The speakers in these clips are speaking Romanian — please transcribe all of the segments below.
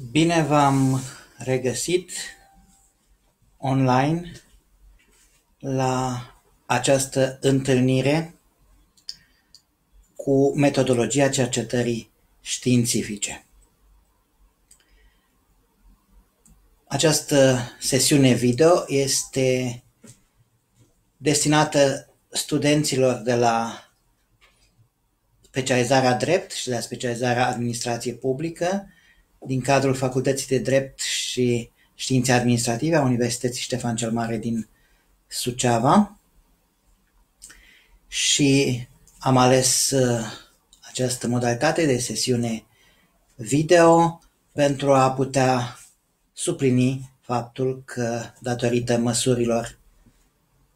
Bine v-am regăsit online la această întâlnire cu metodologia cercetării științifice. Această sesiune video este destinată studenților de la specializarea drept și de la specializarea administrație publică din cadrul Facultății de Drept și Științe Administrative a Universității Ștefan cel Mare din Suceava. Și am ales această modalitate de sesiune video pentru a putea suplini faptul că, datorită măsurilor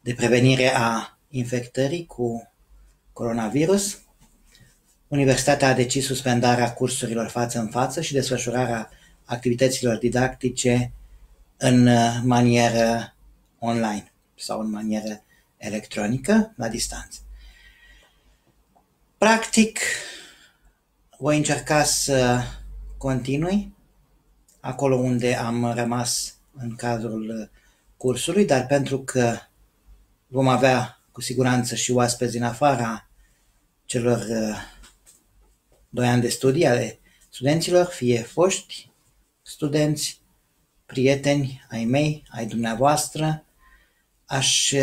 de prevenire a infectării cu coronavirus, Universitatea a decis suspendarea cursurilor față în față și desfășurarea activităților didactice în manieră online sau în manieră electronică, la distanță. Practic, voi încerca să continui acolo unde am rămas în cadrul cursului, dar pentru că vom avea cu siguranță și oaspeți din afara celor 2 ani de studii ale studenților, fie foști studenți, prieteni ai mei, ai dumneavoastră, aș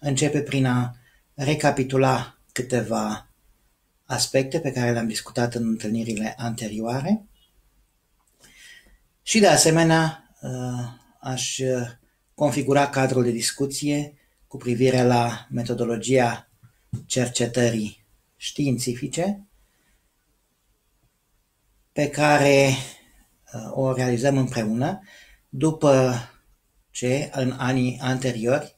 începe prin a recapitula câteva aspecte pe care le-am discutat în întâlnirile anterioare și, de asemenea, aș configura cadrul de discuție cu privire la metodologia cercetării științifice pe care o realizăm împreună, după ce în anii anteriori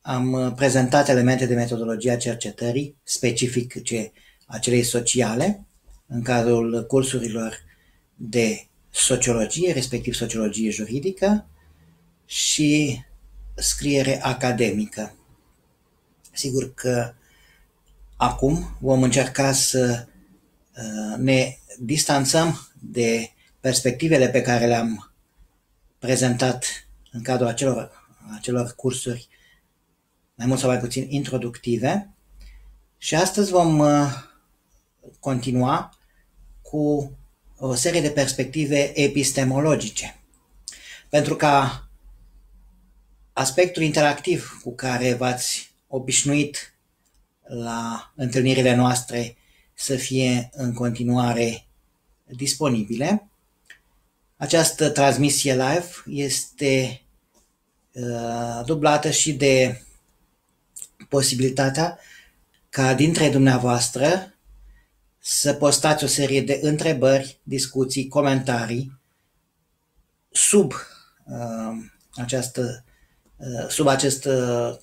am prezentat elemente de metodologia cercetării specifice acelei sociale în cadrul cursurilor de sociologie, respectiv sociologie juridică și scriere academică. Sigur că acum vom încerca să ne distanțăm de perspectivele pe care le-am prezentat în cadrul acelor cursuri mai mult sau mai puțin introductive și astăzi vom continua cu o serie de perspective epistemologice. Pentru ca aspectul interactiv cu care v-ați obișnuit la întâlnirile noastre să fie în continuare disponibile. Această transmisie live este dublată și de posibilitatea ca dintre dumneavoastră să postați o serie de întrebări, discuții, comentarii sub acest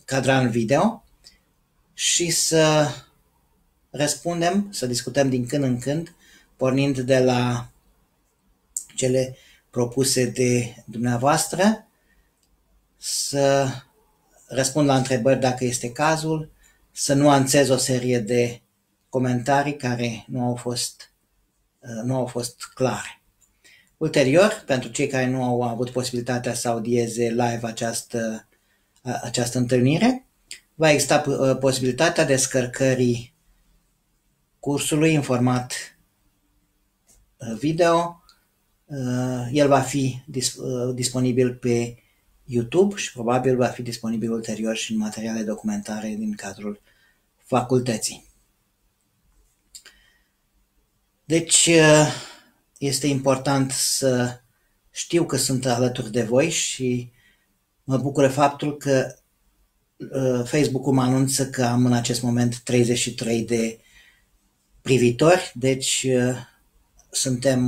cadran video și să răspundem, să discutăm din când în când, pornind de la cele propuse de dumneavoastră, să răspund la întrebări dacă este cazul, să nuanțez o serie de comentarii care nu au fost clare. Ulterior, pentru cei care nu au avut posibilitatea să audieze live această întâlnire, va exista posibilitatea descărcării cursului în format video. El va fi disponibil pe YouTube și probabil va fi disponibil ulterior și în materiale documentare din cadrul facultății. Deci este important să știu că sunt alături de voi și mă bucură faptul că Facebook-ul mă anunță că am în acest moment 33 de privitori, deci suntem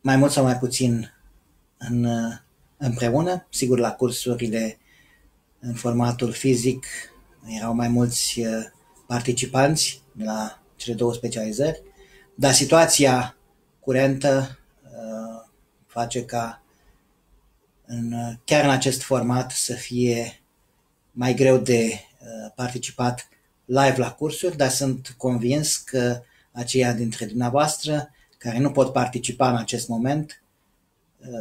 mai mult sau mai puțin împreună. Sigur, la cursurile în formatul fizic erau mai mulți participanți de la cele 2 specializări, dar situația curentă face ca chiar în acest format să fie mai greu de participat live la cursuri, dar sunt convins că aceia dintre dumneavoastră care nu pot participa în acest moment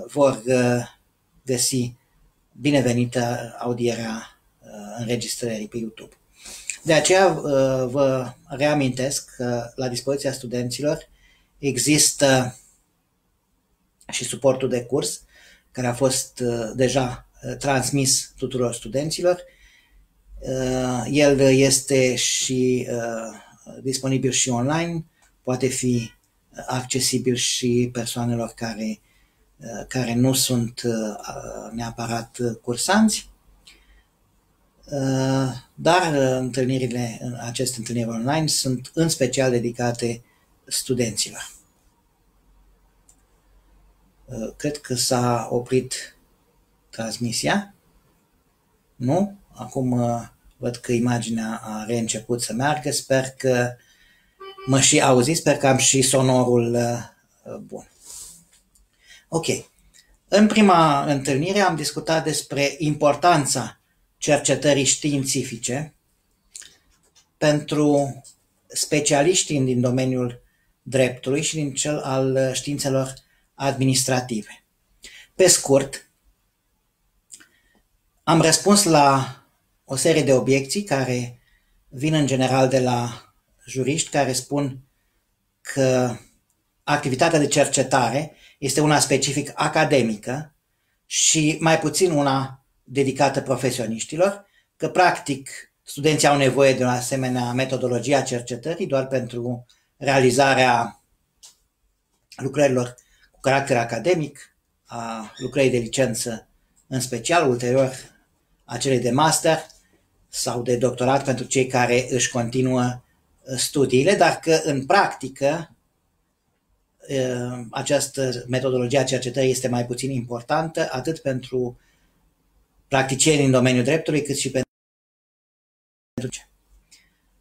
vor găsi binevenită audierea înregistrării pe YouTube. De aceea vă reamintesc că la dispoziția studenților există și suportul de curs care a fost deja transmis tuturor studenților. El este și disponibil și online, poate fi accesibil și persoanelor care nu sunt neapărat cursanți, dar aceste întâlniri online sunt în special dedicate studenților. Cred că s-a oprit transmisia. Nu? Acum văd că imaginea a reînceput să meargă. Sper că mă și auziți, sper că am și sonorul bun. Ok. În prima întâlnire am discutat despre importanța cercetării științifice pentru specialiștii din domeniul dreptului și din cel al științelor administrative. Pe scurt, am răspuns la o serie de obiecții care vin în general de la juriști care spun că activitatea de cercetare este una specific academică și mai puțin una dedicată profesioniștilor, că practic studenții au nevoie de o asemenea metodologie a cercetării doar pentru realizarea lucrărilor cu caracter academic, a lucrării de licență în special, ulterior a celei de master sau de doctorat pentru cei care își continuă studiile, dar că în practică această metodologie a cercetării este mai puțin importantă atât pentru practicieni din domeniul dreptului, cât și pentru...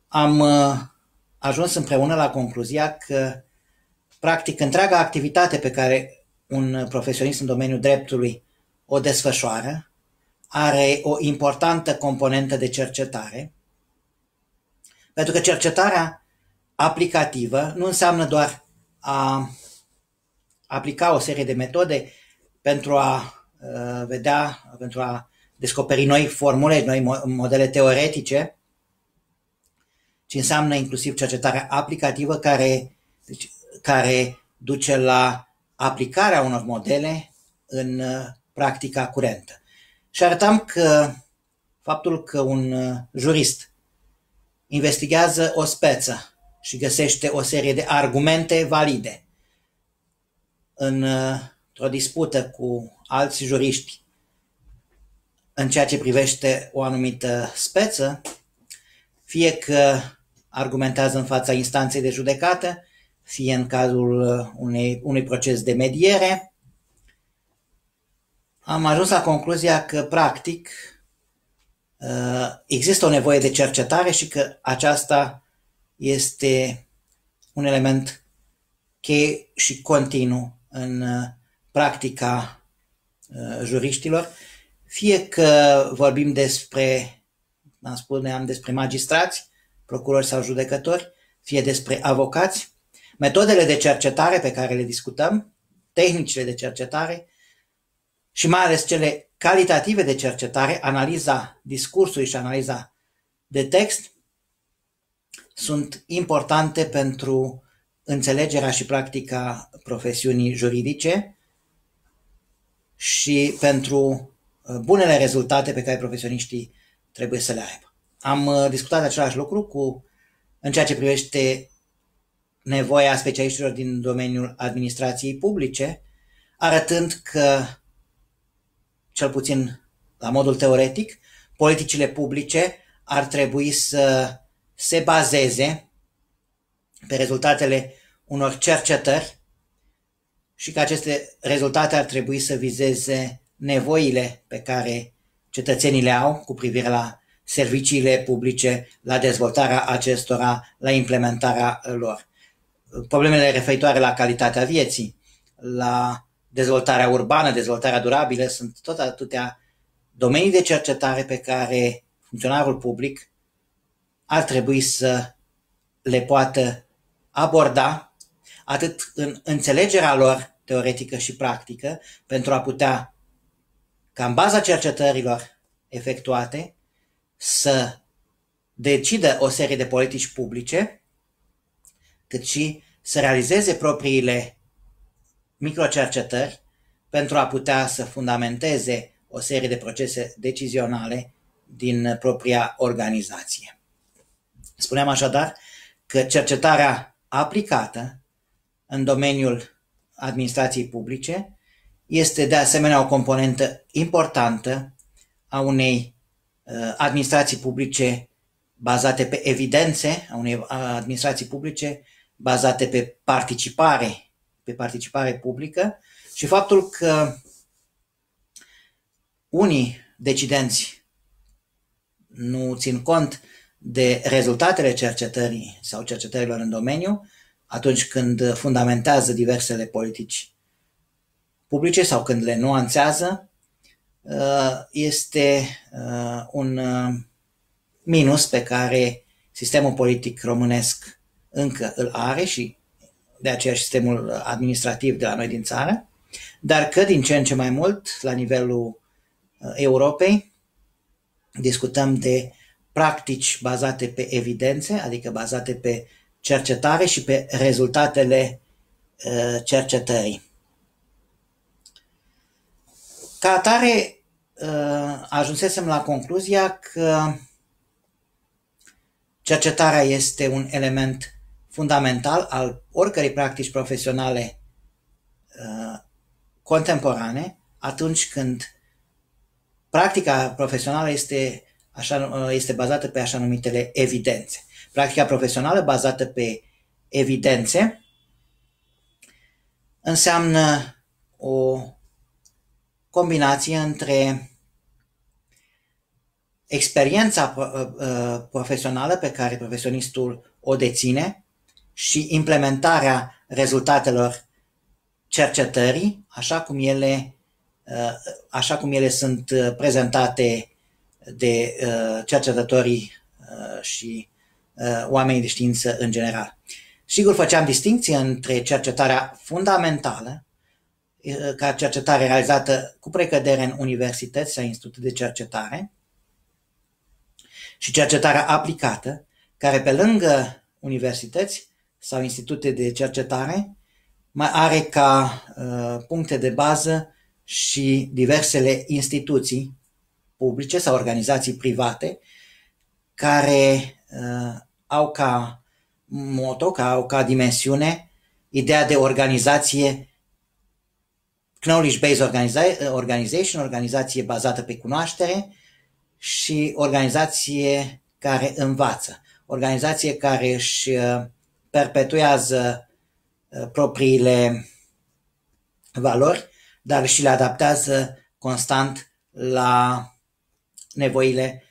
Am ajuns împreună la concluzia că practic întreaga activitate pe care un profesionist în domeniul dreptului o desfășoară are o importantă componentă de cercetare, pentru că cercetarea aplicativă nu înseamnă doar a aplica o serie de metode pentru a vedea, pentru a descoperi noi formule, noi modele teoretice, ci înseamnă inclusiv cercetarea aplicativă care duce la aplicarea unor modele în practica curentă. Și arătam că faptul că un jurist investigează o speță și găsește o serie de argumente valide într-o dispută cu alți juriști în ceea ce privește o anumită speță, fie că argumentează în fața instanței de judecată, fie în cazul unui proces de mediere, am ajuns la concluzia că, practic, există o nevoie de cercetare și că aceasta este un element cheie și continuu în practica juriștilor. Fie că vorbim despre, am spus despre magistrați, procurori sau judecători, fie despre avocați, metodele de cercetare pe care le discutăm, tehnicile de cercetare și mai ales cele calitative de cercetare, analiza discursului și analiza de text, sunt importante pentru înțelegerea și practica profesiunii juridice și pentru bunele rezultate pe care profesioniștii trebuie să le aibă. Am discutat același lucru în ceea ce privește nevoia specialiștilor din domeniul administrației publice, arătând că, cel puțin la modul teoretic, politicile publice ar trebui să se bazeze pe rezultatele unor cercetări și că aceste rezultate ar trebui să vizeze nevoile pe care cetățenii le au cu privire la serviciile publice, la dezvoltarea acestora, la implementarea lor. Problemele referitoare la calitatea vieții, la dezvoltarea urbană, dezvoltarea durabilă, sunt tot atâtea domenii de cercetare pe care funcționarul public ar trebui să le poată aborda, atât în înțelegerea lor teoretică și practică, pentru a putea, ca în baza cercetărilor efectuate, să decidă o serie de politici publice, cât și să realizeze propriile microcercetări pentru a putea să fundamenteze o serie de procese decizionale din propria organizație. Spuneam așadar că cercetarea aplicată în domeniul administrației publice este de asemenea o componentă importantă a unei administrații publice bazate pe evidențe, a unei administrații publice bazate pe participare publică, și faptul că unii decidenți nu țin cont de rezultatele cercetării sau cercetărilor în domeniu atunci când fundamentează diversele politici publice sau când le nuanțează, este un minus pe care sistemul politic românesc încă îl are și de aceea sistemul administrativ de la noi din țară, dar că din ce în ce mai mult, la nivelul Europei, discutăm de practici bazate pe evidențe, adică bazate pe cercetare și pe rezultatele cercetării. Ca atare, ajunsesem la concluzia că cercetarea este un element fundamental al oricărei practici profesionale contemporane, atunci când practica profesională este bazată pe așa numitele evidențe. Practica profesională bazată pe evidențe înseamnă o combinație între experiența profesională pe care profesionistul o deține și implementarea rezultatelor cercetării, așa cum ele sunt prezentate de cercetătorii și oamenii de știință în general. Sigur, făceam distincție între cercetarea fundamentală, ca cercetare realizată cu precădere în universități sau institute de cercetare, și cercetarea aplicată, care pe lângă universități sau institute de cercetare mai are ca puncte de bază și diversele instituții publice sau organizații private care au ca motto, au ca dimensiune ideea de organizație, knowledge-based organization, organizație bazată pe cunoaștere și organizație care învață, organizație care își perpetuează propriile valori, dar și le adaptează constant la nevoile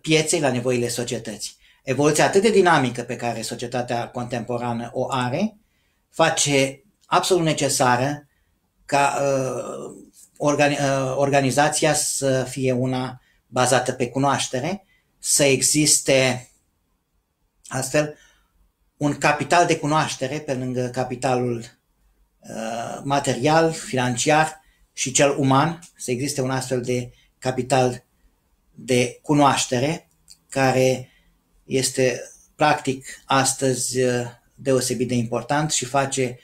pieței, la nevoile societății. Evoluția atât de dinamică pe care societatea contemporană o are face absolut necesară ca organizația să fie una bazată pe cunoaștere, să existe astfel un capital de cunoaștere pe lângă capitalul material, financiar și cel uman, să existe un astfel de capital de cunoaștere care este practic astăzi deosebit de important și face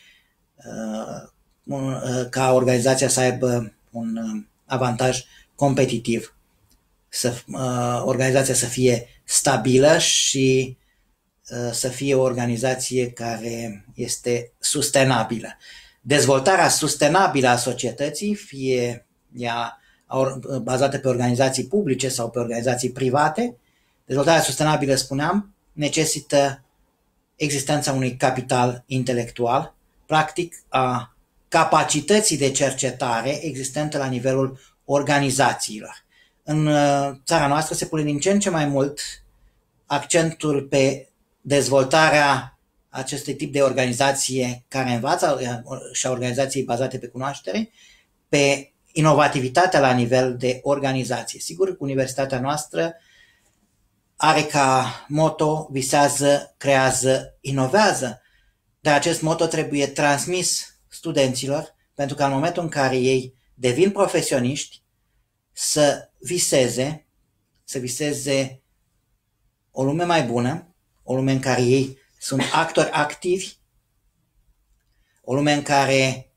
ca organizația să aibă un avantaj competitiv, organizația să fie stabilă și să fie o organizație care este sustenabilă. Dezvoltarea sustenabilă a societății, fie ea bazată pe organizații publice sau pe organizații private, dezvoltarea sustenabilă, spuneam, necesită existența unui capital intelectual, practic a capacității de cercetare existente la nivelul organizațiilor. În țara noastră se pune din ce în ce mai mult accentul pe dezvoltarea acestui tip de organizație care învață și a organizației bazate pe cunoaștere, pe inovativitatea la nivel de organizație. Sigur, universitatea noastră are ca motto: visează, creează, inovează, Dar acest motto trebuie transmis studenților, pentru că în momentul în care ei devin profesioniști, să viseze o lume mai bună, o lume în care ei sunt actori activi, o lume în care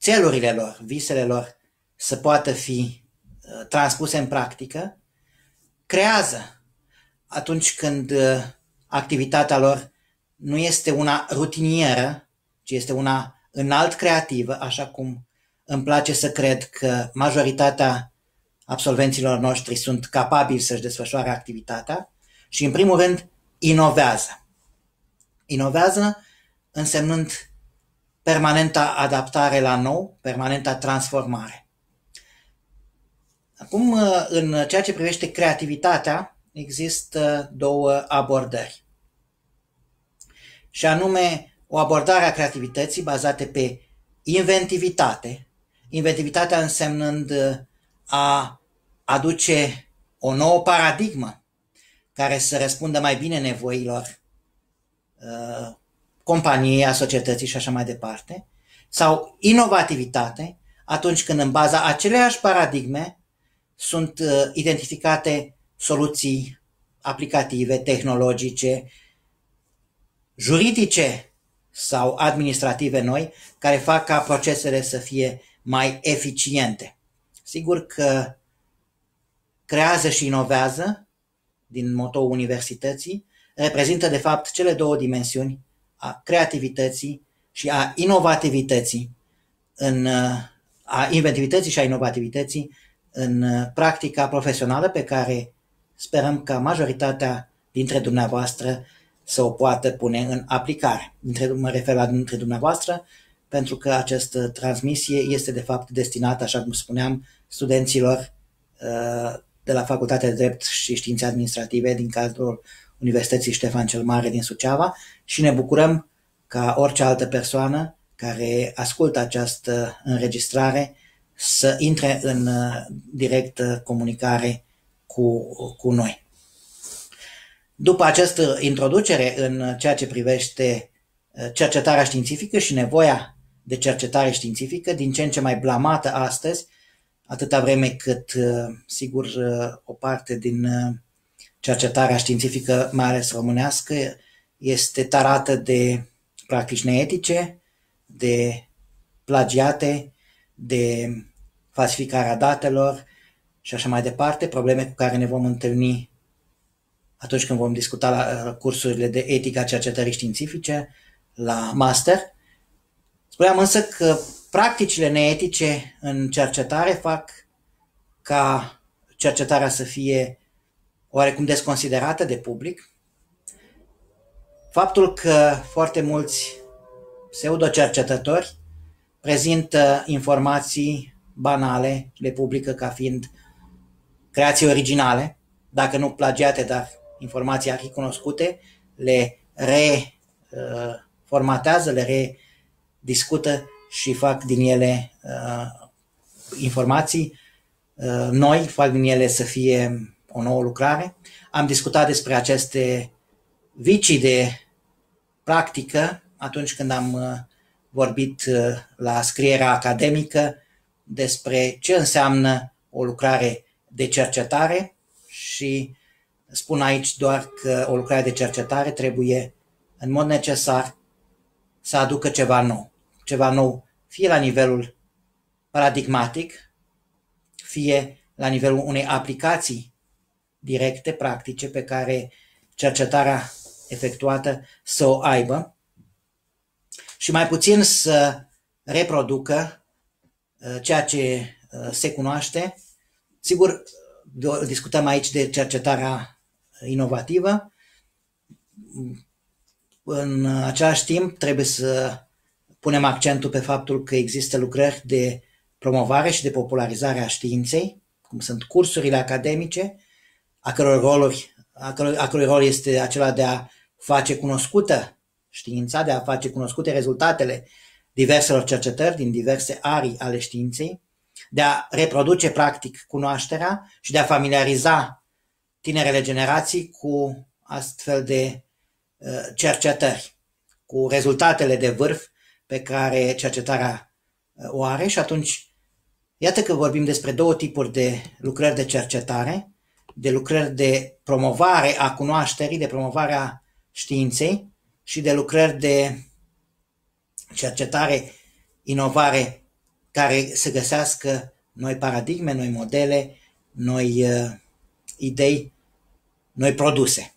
țelurile lor, visele lor să poată fi transpuse în practică, creează atunci când activitatea lor nu este una rutinieră, ci este una înalt creativă, așa cum îmi place să cred că majoritatea absolvenților noștri sunt capabili să-și desfășoare activitatea și, în primul rând, inovează. Inovează însemnând permanenta adaptare la nou, permanenta transformare. Acum, în ceea ce privește creativitatea, există două abordări. Și anume, o abordare a creativității bazată pe inventivitate. Inventivitatea însemnând a aduce o nouă paradigmă care să răspundă mai bine nevoilor companiei, a societății și așa mai departe. Sau inovativitate, atunci când în baza aceleiași paradigme sunt identificate soluții aplicative, tehnologice, juridice sau administrative noi, care fac ca procesele să fie mai eficiente. Sigur că creează și inovează, din motoul universității, reprezintă de fapt cele două dimensiuni a creativității și a inovativității, în practica profesională pe care sperăm ca majoritatea dintre dumneavoastră să o poată pune în aplicare. Mă refer la dintre dumneavoastră, pentru că această transmisie este de fapt destinată, așa cum spuneam, studenților de la Facultatea de Drept și Științe Administrative din cadrul Universității Ștefan cel Mare din Suceava și ne bucurăm ca orice altă persoană care ascultă această înregistrare să intre în directă comunicare cu noi. După această introducere în ceea ce privește cercetarea științifică și nevoia de cercetare științifică, din ce în ce mai blamată astăzi, atâta vreme cât, sigur, o parte din cercetarea științifică, mai ales românească, este tarată de practici neetice, de plagiate, de falsificarea datelor și așa mai departe, probleme cu care ne vom întâlni atunci când vom discuta la cursurile de etica cercetării științifice, la master. Spuneam însă că practicile neetice în cercetare fac ca cercetarea să fie oarecum desconsiderată de public. Faptul că foarte mulți pseudocercetători prezintă informații banale, le publică ca fiind creații originale, dacă nu plagiate, dar informații arhi cunoscute, le reformatează, le rediscută și fac din ele informații noi, fac din ele să fie o nouă lucrare. Am discutat despre aceste vicii de practică atunci când am vorbit la scrierea academică despre ce înseamnă o lucrare de cercetare și spun aici doar că o lucrare de cercetare trebuie în mod necesar să aducă ceva nou. Ceva nou fie la nivelul paradigmatic, fie la nivelul unei aplicații directe, practice, pe care cercetarea efectuată să o aibă și mai puțin să reproducă ceea ce se cunoaște. Sigur, discutăm aici de cercetarea inovativă. În același timp, trebuie să punem accentul pe faptul că există lucrări de promovare și de popularizare a științei, cum sunt cursurile academice, a cărui rol este acela de a face cunoscută știința, de a face cunoscute rezultatele diverselor cercetări din diverse arii ale științei, de a reproduce practic cunoașterea și de a familiariza tinerele generații cu astfel de cercetări. cu rezultatele de vârf pe care cercetarea o are și atunci iată că vorbim despre două tipuri de lucrări de cercetare, de lucrări de promovare a cunoașterii, de promovare a științei și de lucrări de cercetare, inovare, care să găsească noi paradigme, noi modele, noi idei, noi produse,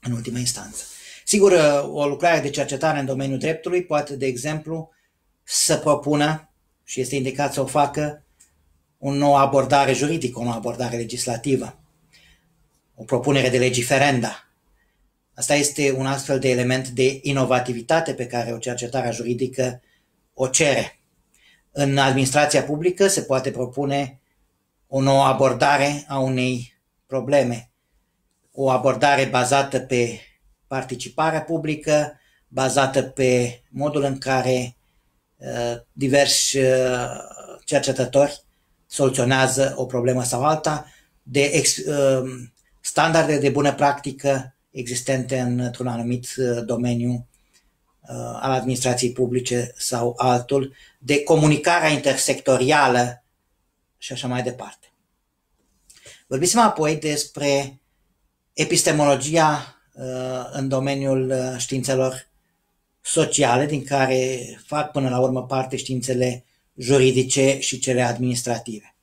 în ultima instanță. Sigur, o lucrare de cercetare în domeniul dreptului poate, de exemplu, să propună, și este indicat să o facă, o nouă abordare juridică, o nouă abordare legislativă, o propunere de legiferenda. Asta este un astfel de element de inovativitate pe care o cercetare juridică o cere. În administrația publică se poate propune o nouă abordare a unei probleme, o abordare bazată pe participarea publică, bazată pe modul în care diversi cercetători soluționează o problemă sau alta, de standarde de bună practică existente într-un anumit domeniu al administrației publice sau altul, de comunicarea intersectorială și așa mai departe. Vorbim apoi despre epistemologia în domeniul științelor sociale, din care fac până la urmă parte științele juridice și cele administrative.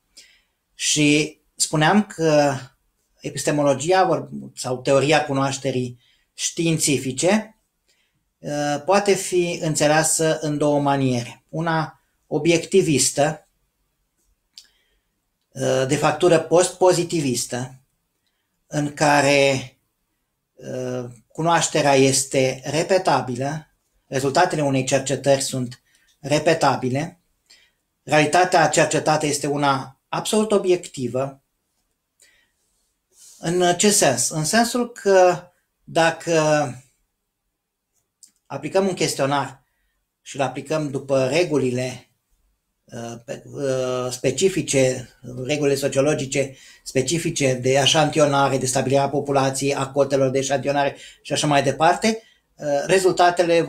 Și spuneam că epistemologia sau teoria cunoașterii științifice poate fi înțeleasă în două maniere. Una obiectivistă, de factură post-pozitivistă, în care cunoașterea este repetabilă, rezultatele unei cercetări sunt repetabile, realitatea cercetată este una absolut obiectivă. În ce sens? În sensul că dacă aplicăm un chestionar și îl aplicăm după regulile specifice, regulile sociologice specifice de eșantionare, de stabilirea populației, a cotelor de eșantionare și așa mai departe, rezultatele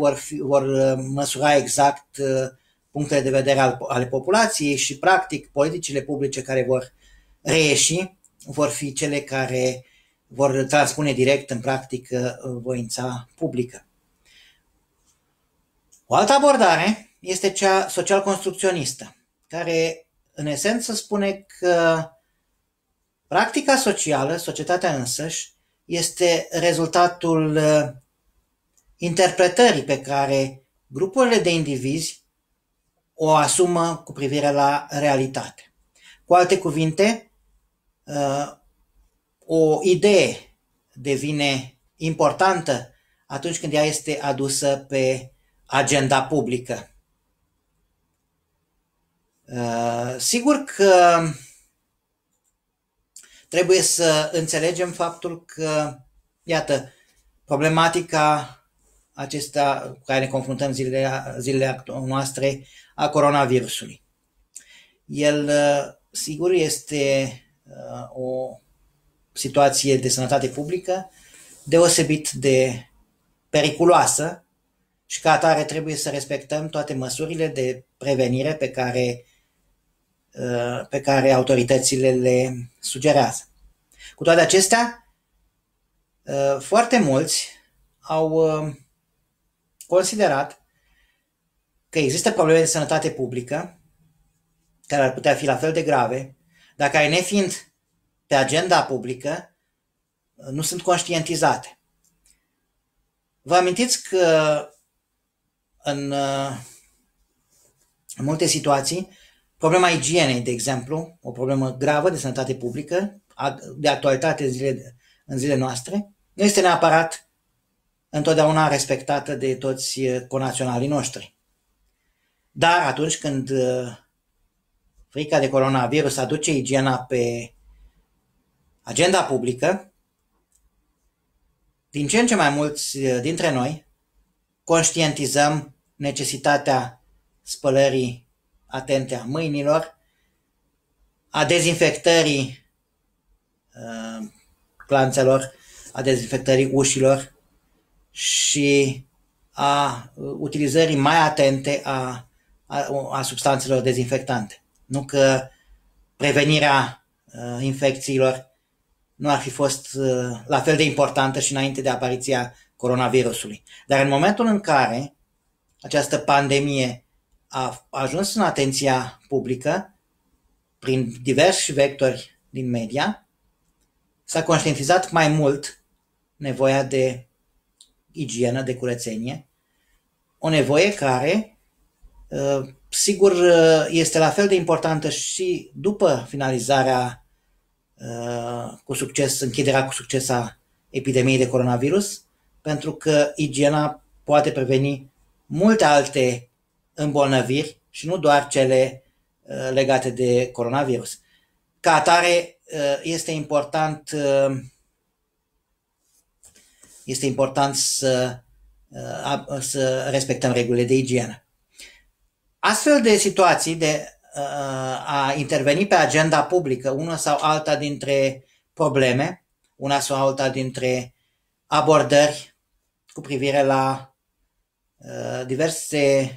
vor măsura exact punctele de vedere ale populației și, practic, politicile publice care vor reieși vor fi cele care vor transpune direct în practică voința publică. O altă abordare este cea social-construcționistă, care în esență spune că practica socială, societatea însăși, este rezultatul interpretării pe care grupurile de indivizi o asumă cu privire la realitate. Cu alte cuvinte, o idee devine importantă atunci când ea este adusă pe agenda publică. Sigur că trebuie să înțelegem faptul că, iată, problematica acesta cu care ne confruntăm zilele noastre a coronavirusului. El, sigur, este o situație de sănătate publică deosebit de periculoasă și ca atare trebuie să respectăm toate măsurile de prevenire pe care autoritățile le sugerează. Cu toate acestea, foarte mulți au considerat că există probleme de sănătate publică care ar putea fi la fel de grave, dar care, nefiind pe agenda publică, nu sunt conștientizate. Vă amintiți că în multe situații problema igienei, de exemplu, o problemă gravă de sănătate publică, de actualitate în zilele noastre, nu este neapărat întotdeauna respectată de toți conaționalii noștri. Dar atunci când frica de coronavirus aduce igiena pe agenda publică, din ce în ce mai mulți dintre noi conștientizăm necesitatea spălării atente a mâinilor, a dezinfectării glanțelor, a dezinfectării ușilor și a utilizării mai atente a substanțelor dezinfectante. Nu că prevenirea infecțiilor nu ar fi fost la fel de importantă și înainte de apariția coronavirusului. Dar în momentul în care această pandemie a ajuns în atenția publică, prin diversi vectori din media, s-a conștientizat mai mult nevoia de igienă, de curățenie, o nevoie care, sigur, este la fel de importantă și după finalizarea cu succes, închiderea cu succes a epidemiei de coronavirus, pentru că igiena poate preveni multe alte îmbolnăviri și nu doar cele legate de coronavirus. Ca atare, este important să respectăm regulile de igienă. Astfel de situații de a interveni pe agenda publică, una sau alta dintre probleme, una sau alta dintre abordări cu privire la diverse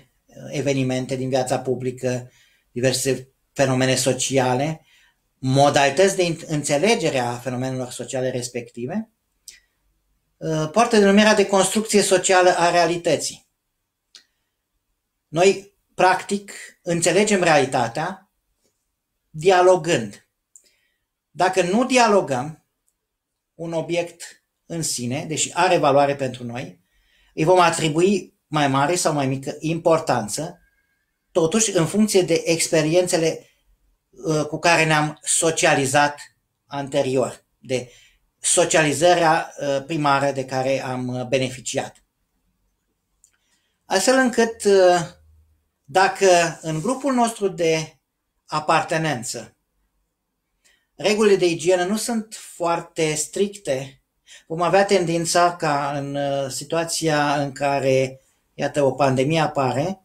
evenimente din viața publică, diverse fenomene sociale, modalități de înțelegere a fenomenelor sociale respective, poartă denumirea de construcție socială a realității. Noi, practic, înțelegem realitatea dialogând. Dacă nu dialogăm, un obiect în sine, deși are valoare pentru noi, îi vom atribui mai mare sau mai mică importanță, totuși în funcție de experiențele cu care ne-am socializat anterior, de socializarea primară de care am beneficiat. Astfel încât, dacă în grupul nostru de apartenență regulile de igienă nu sunt foarte stricte, vom avea tendința ca în situația în care, iată, o pandemie apare,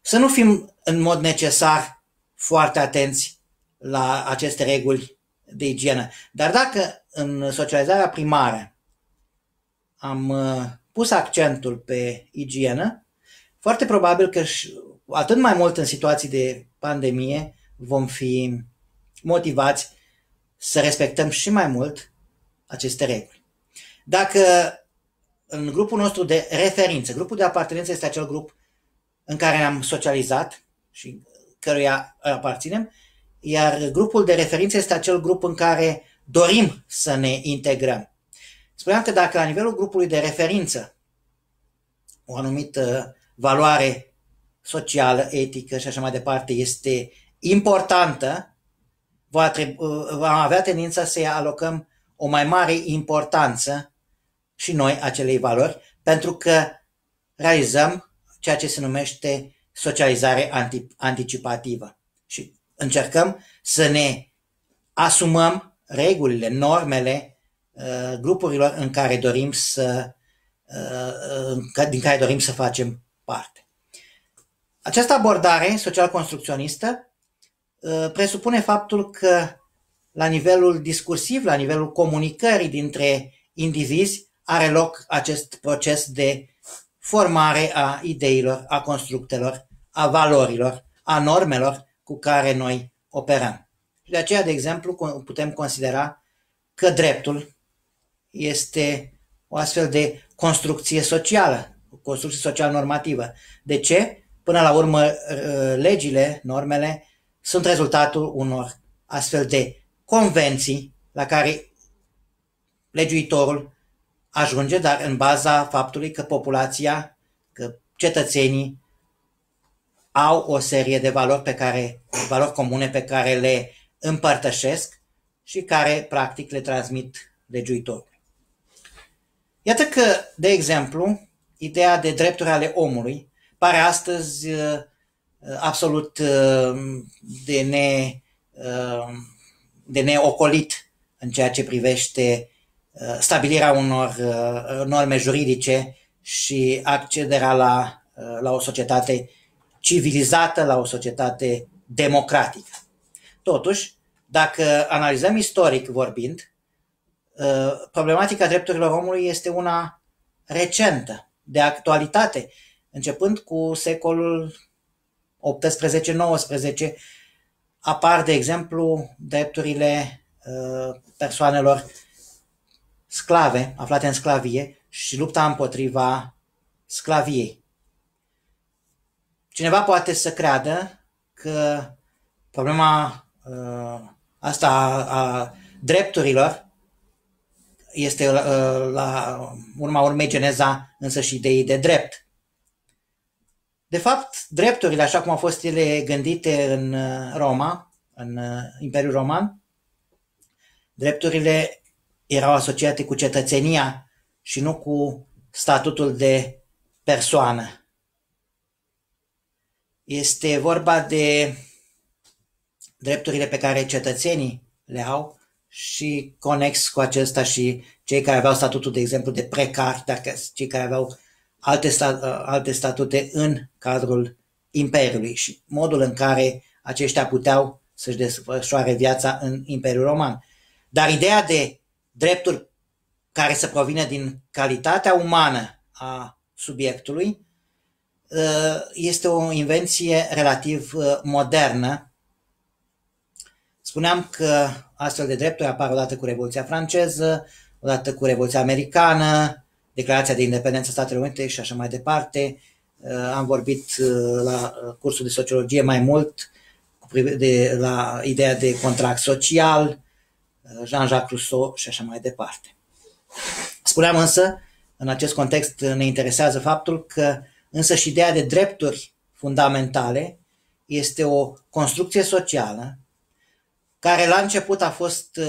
să nu fim în mod necesar foarte atenți la aceste reguli de igienă. Dar dacă în socializarea primară am pus accentul pe igienă, foarte probabil că atât mai mult în situații de pandemie vom fi motivați să respectăm și mai mult aceste reguli. Dacă în grupul nostru de referință, grupul de apartenență este acel grup în care ne-am socializat și căruia aparținem, iar grupul de referință este acel grup în care dorim să ne integrăm. Spuneam că dacă la nivelul grupului de referință o anumită valoare socială, etică și așa mai departe este importantă, vom avea tendința să-i alocăm o mai mare importanță și noi acelei valori, pentru că realizăm ceea ce se numește socializare anticipativă și încercăm să ne asumăm regulile, normele grupurilor în care dorim din care dorim să facem parte. Această abordare social-construcționistă presupune faptul că la nivelul discursiv, la nivelul comunicării dintre indivizi, are loc acest proces de formare a ideilor, a constructelor, a valorilor, a normelor cu care noi operăm. De aceea, de exemplu, putem considera că dreptul este o astfel de construcție socială, o construcție social-normativă. De ce? Până la urmă, legile, normele, sunt rezultatul unor astfel de convenții la care legiuitorul ajunge, dar în baza faptului că populația, că cetățenii au o serie de valori comune pe care le împărtășesc și care practic le transmit legiuitorului. Iată că, de exemplu, ideea de drepturi ale omului pare astăzi absolut de neocolit în ceea ce privește stabilirea unor norme juridice și accederea la o societate civilizată, la o societate democratică. Totuși, dacă analizăm istoric vorbind, problematica drepturilor omului este una recentă. de actualitate, începând cu secolul 18-19, apar, de exemplu, drepturile persoanelor sclave, aflate în sclavie, și lupta împotriva sclaviei. Cineva poate să creadă că problema asta a drepturilor este la urma urmei geneza însăși ideii de drept. De fapt, drepturile, așa cum au fost ele gândite în Roma, în Imperiul Roman, drepturile erau asociate cu cetățenia și nu cu statutul de persoană. Este vorba de drepturile pe care cetățenii le au și conex cu acesta și cei care aveau statutul, de exemplu, de precari, dar cei care aveau alte statute în cadrul Imperiului și modul în care aceștia puteau să-și desfășoare viața în Imperiul Roman. Dar ideea de drepturi care să provină din calitatea umană a subiectului este o invenție relativ modernă. Spuneam că astfel de drepturi apar odată cu Revoluția franceză, odată cu Revoluția americană, Declarația de Independență a Statelor Unite și așa mai departe. Am vorbit la cursul de sociologie mai mult la ideea de contract social, Jean-Jacques Rousseau și așa mai departe. Spuneam însă, în acest context ne interesează faptul că însăși ideea de drepturi fundamentale este o construcție socială care la început a fost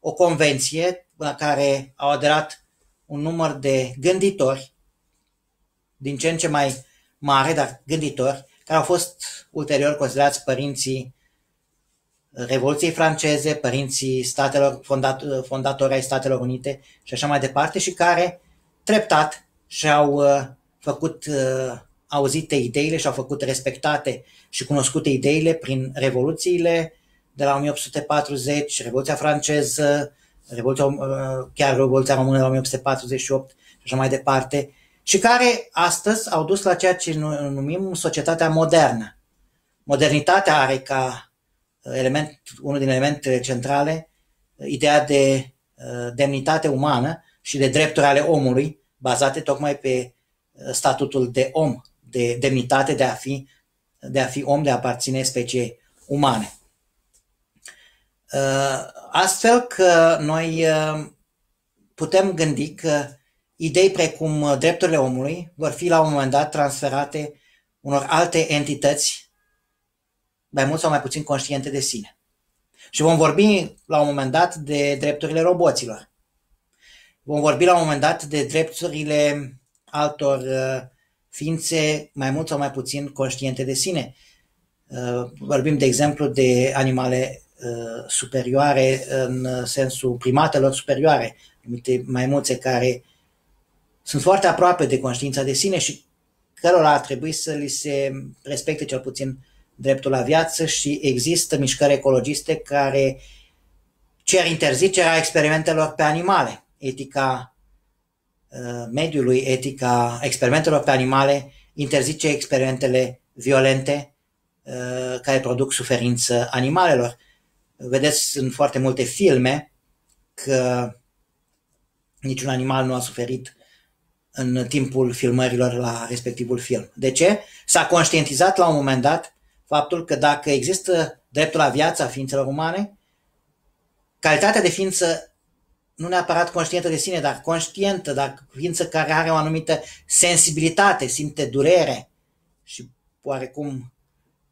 o convenție la care au aderat un număr de gânditori din ce în ce mai mare, dar gânditori, care au fost ulterior considerați părinții Revoluției franceze, părinții statelor fondatori ai Statelor Unite și așa mai departe, și care treptat și-au făcut auzite ideile și au făcut respectate și cunoscute ideile prin revoluțiile de la 1840, Revoluția franceză, chiar Revoluția română de la 1848 și așa mai departe, și care astăzi au dus la ceea ce numim societatea modernă. Modernitatea are ca element, unul din elementele centrale, ideea de demnitate umană și de drepturi ale omului, bazate tocmai pe statutul de om, de demnitate de a fi om, de a aparține speciei umane. Astfel că noi putem gândi că idei precum drepturile omului vor fi la un moment dat transferate unor alte entități, mai mult sau mai puțin conștiente de sine. Și vom vorbi la un moment dat de drepturile roboților. Vom vorbi la un moment dat de drepturile altor ființe, mai mult sau mai puțin conștiente de sine. Vorbim, de exemplu, de animale superioare în sensul primatelor superioare, numite maimuțe care sunt foarte aproape de conștiința de sine și cărora ar trebui să li se respecte cel puțin dreptul la viață, și există mișcări ecologiste care cer interzicerea experimentelor pe animale. Etica mediului, etica experimentelor pe animale interzice experimentele violente care produc suferință animalelor. Vedeți în foarte multe filme că niciun animal nu a suferit în timpul filmărilor la respectivul film. De ce? S-a conștientizat la un moment dat faptul că dacă există dreptul la viață a ființelor umane, calitatea de ființă nu neapărat conștientă de sine, dar conștientă, dar ființă care are o anumită sensibilitate, simte durere și oarecum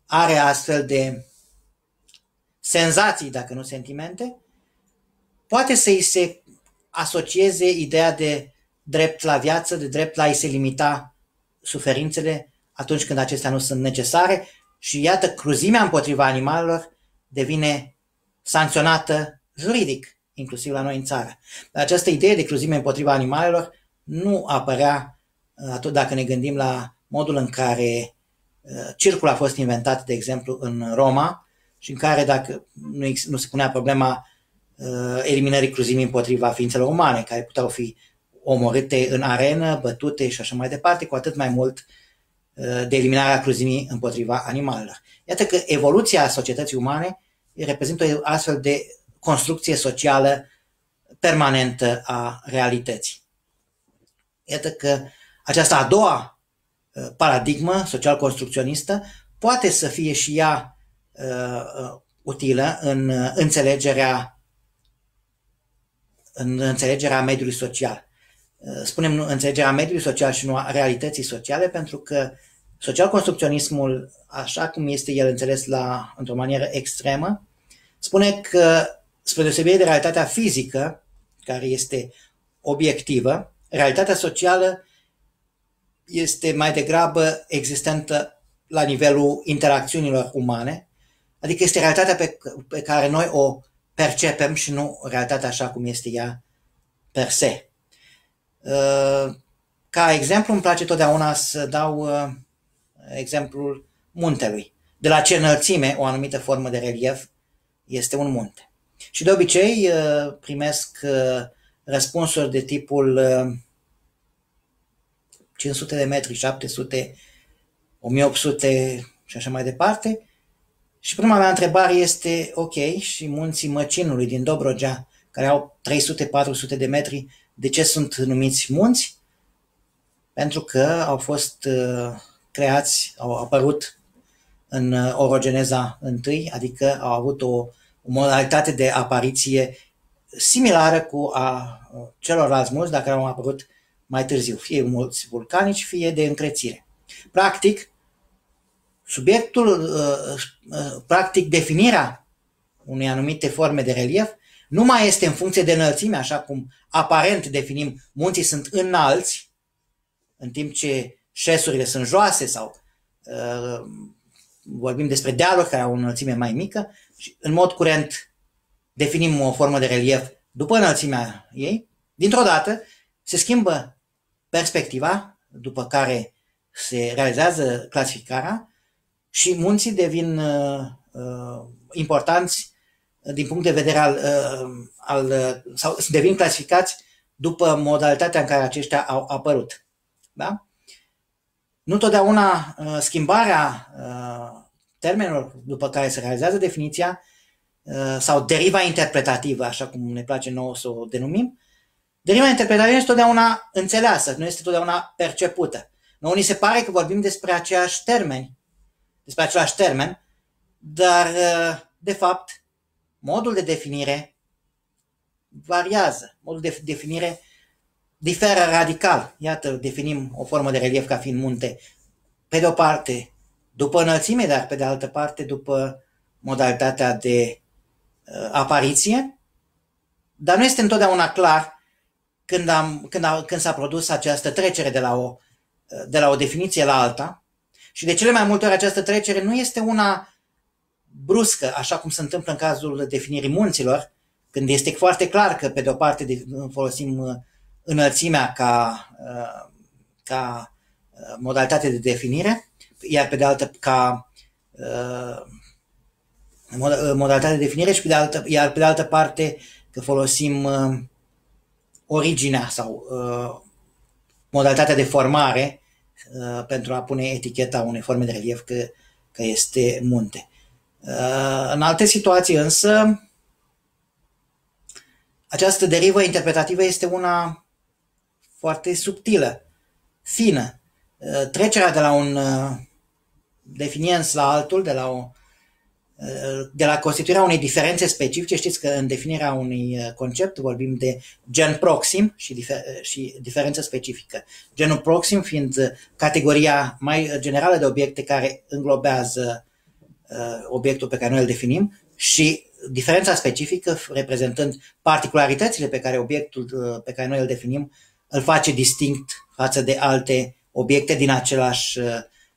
are astfel de senzații, dacă nu sentimente, poate să-i se asocieze ideea de drept la viață, de drept la a-i se limita suferințele atunci când acestea nu sunt necesare. Și iată, cruzimea împotriva animalelor devine sancționată juridic, inclusiv la noi în țară. Această idee de cruzime împotriva animalelor nu apărea atât, dacă ne gândim la modul în care circul a fost inventat, de exemplu, în Roma, și în care, dacă nu se punea problema eliminării cruzimii împotriva ființelor umane, care puteau fi omorâte în arenă, bătute și așa mai departe, cu atât mai mult de eliminarea cruzimii împotriva animalelor. Iată că evoluția societății umane reprezintă o astfel de construcție socială permanentă a realității. Iată că această a doua paradigmă social-construcționistă poate să fie și ea utilă în înțelegerea mediului social. Spunem înțelegerea mediului social și nu a realității sociale, pentru că social-construcționismul, așa cum este el înțeles într-o manieră extremă, spune că, spre deosebire de realitatea fizică, care este obiectivă, realitatea socială este mai degrabă existentă la nivelul interacțiunilor umane, adică este realitatea pe care noi o percepem și nu realitatea așa cum este ea per se. Ca exemplu, îmi place totdeauna să dau exemplul muntelui. De la ce înălțime o anumită formă de relief este un munte. Și de obicei primesc răspunsuri de tipul 500 de metri, 700, 1800 și așa mai departe. Și prima mea întrebare este, ok, și munții Măcinului din Dobrogea, care au 300-400 de metri, de ce sunt numiți munți? Pentru că au fost creați, au apărut în orogeneza întâi, adică au avut o modalitate de apariție similară cu a celorlalți mulți, dacă au apărut mai târziu, fie mulți vulcanici, fie de încrețire. Practic, definirea unei anumite forme de relief nu mai este în funcție de înălțime, așa cum aparent definim munții sunt înalți, în timp ce șesurile sunt joase sau vorbim despre dealuri care au o înălțime mai mică și în mod curent definim o formă de relief după înălțimea ei. Dintr-o dată se schimbă perspectiva după care se realizează clasificarea și munții devin importanți din punct de vedere sau devin clasificați după modalitatea în care aceștia au apărut. Da? Nu totdeauna schimbarea termenilor după care se realizează definiția sau deriva interpretativă, așa cum ne place nouă să o denumim, deriva interpretativă este totdeauna înțeleasă, nu este totdeauna percepută. Nouă ni se pare că vorbim despre aceiași termeni, dar de fapt modul de definire variază, modul de definire diferă radical. Iată, definim o formă de relief ca fiind munte, pe de o parte după înălțime, dar pe de altă parte după modalitatea de apariție, dar nu este întotdeauna clar când s-a produs această trecere de la o definiție la alta. Și de cele mai multe ori această trecere nu este una bruscă, așa cum se întâmplă în cazul definirii munților, când este foarte clar că, pe de o parte, folosim înălțimea ca modalitate de definire, iar pe de altă ca modalitate de definire și iar pe de altă parte că folosim originea sau modalitatea de formare pentru a pune eticheta unei forme de relief că este munte. În alte situații însă, această derivă interpretativă este una foarte subtilă, fină. Trecerea de la un definiens la altul, de la constituirea unei diferențe specifice, știți că în definirea unui concept vorbim de gen proxim și diferență specifică. Genul proxim fiind categoria mai generală de obiecte care înglobează obiectul pe care noi îl definim și diferența specifică reprezentând particularitățile pe care obiectul pe care noi îl definim îl face distinct față de alte obiecte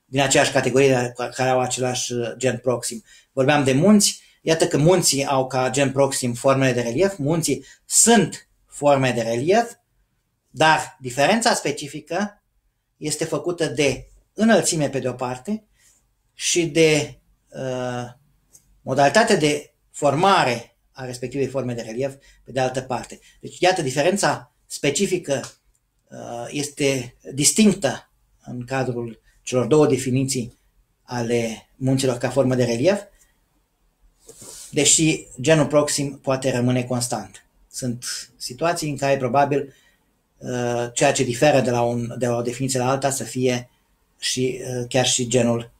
din aceeași categorie care au același gen proxim. Vorbeam de munți, iată că munții au ca gen proxim formele de relief, munții sunt forme de relief, dar diferența specifică este făcută de înălțime pe de o parte și de modalitate de formare a respectivei forme de relief pe de altă parte. Deci iată diferența specifică este distinctă în cadrul celor două definiții ale munților ca formă de relief, deși genul proxim poate rămâne constant. Sunt situații în care probabil ceea ce diferă de la o definiție la alta să fie și chiar și genul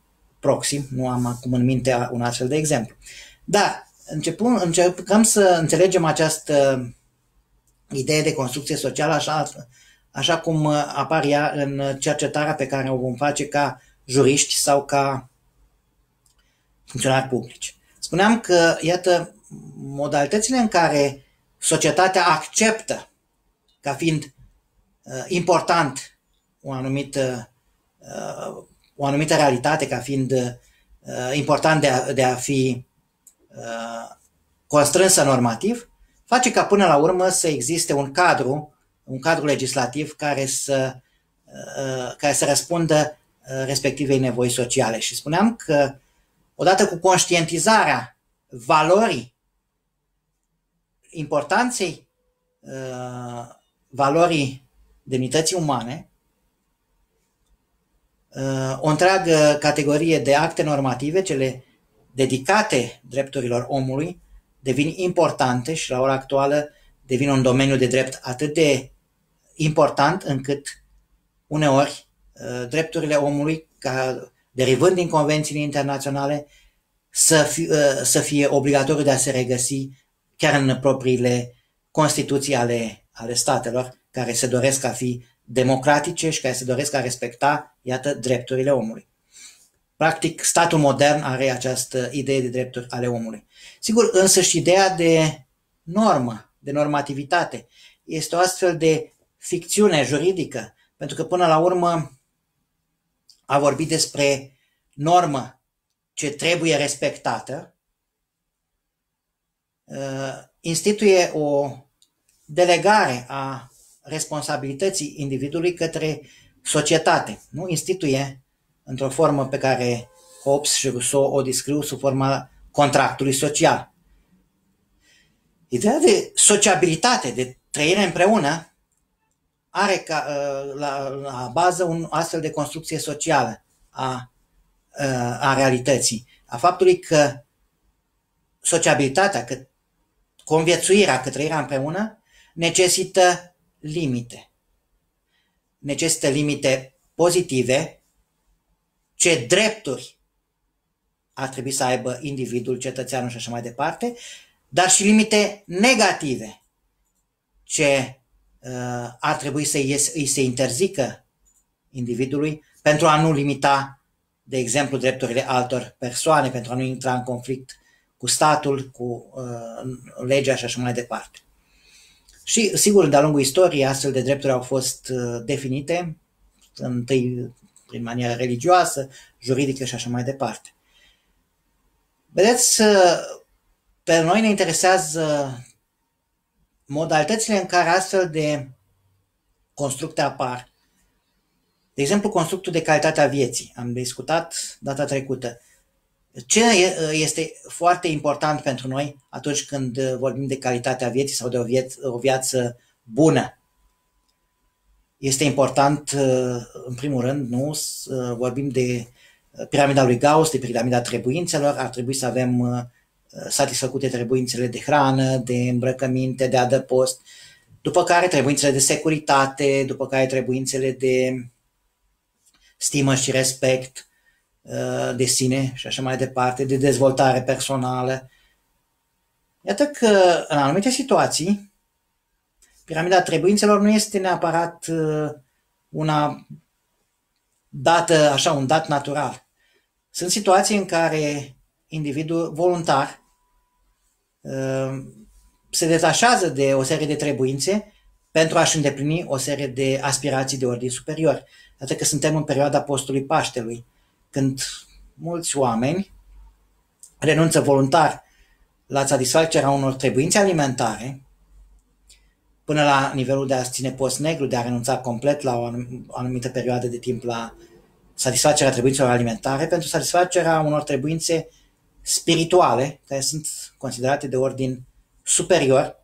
proxim. Nu am acum în minte un astfel de exemplu. Dar încercăm să înțelegem această idee de construcție socială așa cum apar ea în cercetarea pe care o vom face ca juriști sau ca funcționari publici. Spuneam că, iată, modalitățile în care societatea acceptă ca fiind important o anumită realitate, ca fiind important de a fi constrânsă normativ, face ca până la urmă să existe un cadru legislativ care să răspundă respectivei nevoi sociale. Și spuneam că odată cu conștientizarea valorii, importanței valorii demnității umane, o întreagă categorie de acte normative, cele dedicate drepturilor omului, devin importante și la ora actuală devin un domeniu de drept atât de important încât uneori drepturile omului, derivând din convențiile internaționale, să fie obligatoriu de a se regăsi chiar în propriile constituții ale statelor care se doresc a fi democratice și care se doresc a respecta, iată, drepturile omului. Practic, statul modern are această idee de drepturi ale omului. Sigur, însă și ideea de normă, de normativitate, este o astfel de ficțiune juridică, pentru că până la urmă a vorbi despre normă ce trebuie respectată instituie o delegare a responsabilității individului către societate. Nu instituie, într-o formă pe care Hobbes și Rousseau o descriu sub forma contractului social, ideea de sociabilitate, de trăire împreună, are la bază un astfel de construcție socială a realității, a faptului că sociabilitatea, că conviețuirea, că trăirea împreună necesită limite. Necesită limite pozitive, ce drepturi ar trebui să aibă individul, cetățeanul și așa mai departe, dar și limite negative, ce ar trebui să îi se interzică individului pentru a nu limita, de exemplu, drepturile altor persoane, pentru a nu intra în conflict cu statul, cu legea și așa mai departe. Și, sigur, de-a lungul istoriei, astfel de drepturi au fost definite, întâi prin manieră religioasă, juridică și așa mai departe. Vedeți, pe noi ne interesează modalitățile în care astfel de constructe apar. De exemplu, constructul de calitatea vieții. Am discutat data trecută. Ce este foarte important pentru noi atunci când vorbim de calitatea vieții sau de o viață bună? Este important, în primul rând, nu să vorbim de piramida lui Gauss, de piramida trebuințelor. Ar trebui să avem satisfăcute trebuințele de hrană, de îmbrăcăminte, de adăpost, după care trebuințele de securitate, după care trebuințele de stimă și respect de sine și așa mai departe, de dezvoltare personală. Iată că în anumite situații piramida trebuințelor nu este neapărat una dată, așa, un dat natural. Sunt situații în care individul voluntar se detașează de o serie de trebuințe pentru a-și îndeplini o serie de aspirații de ordin superior. Iată că suntem în perioada postului Paștelui, când mulți oameni renunță voluntar la satisfacerea unor trebuințe alimentare, până la nivelul de a ține post negru, de a renunța complet la o anumită perioadă de timp la satisfacerea trebuințelor alimentare, pentru satisfacerea unor trebuințe spirituale, care sunt considerate de ordin superior,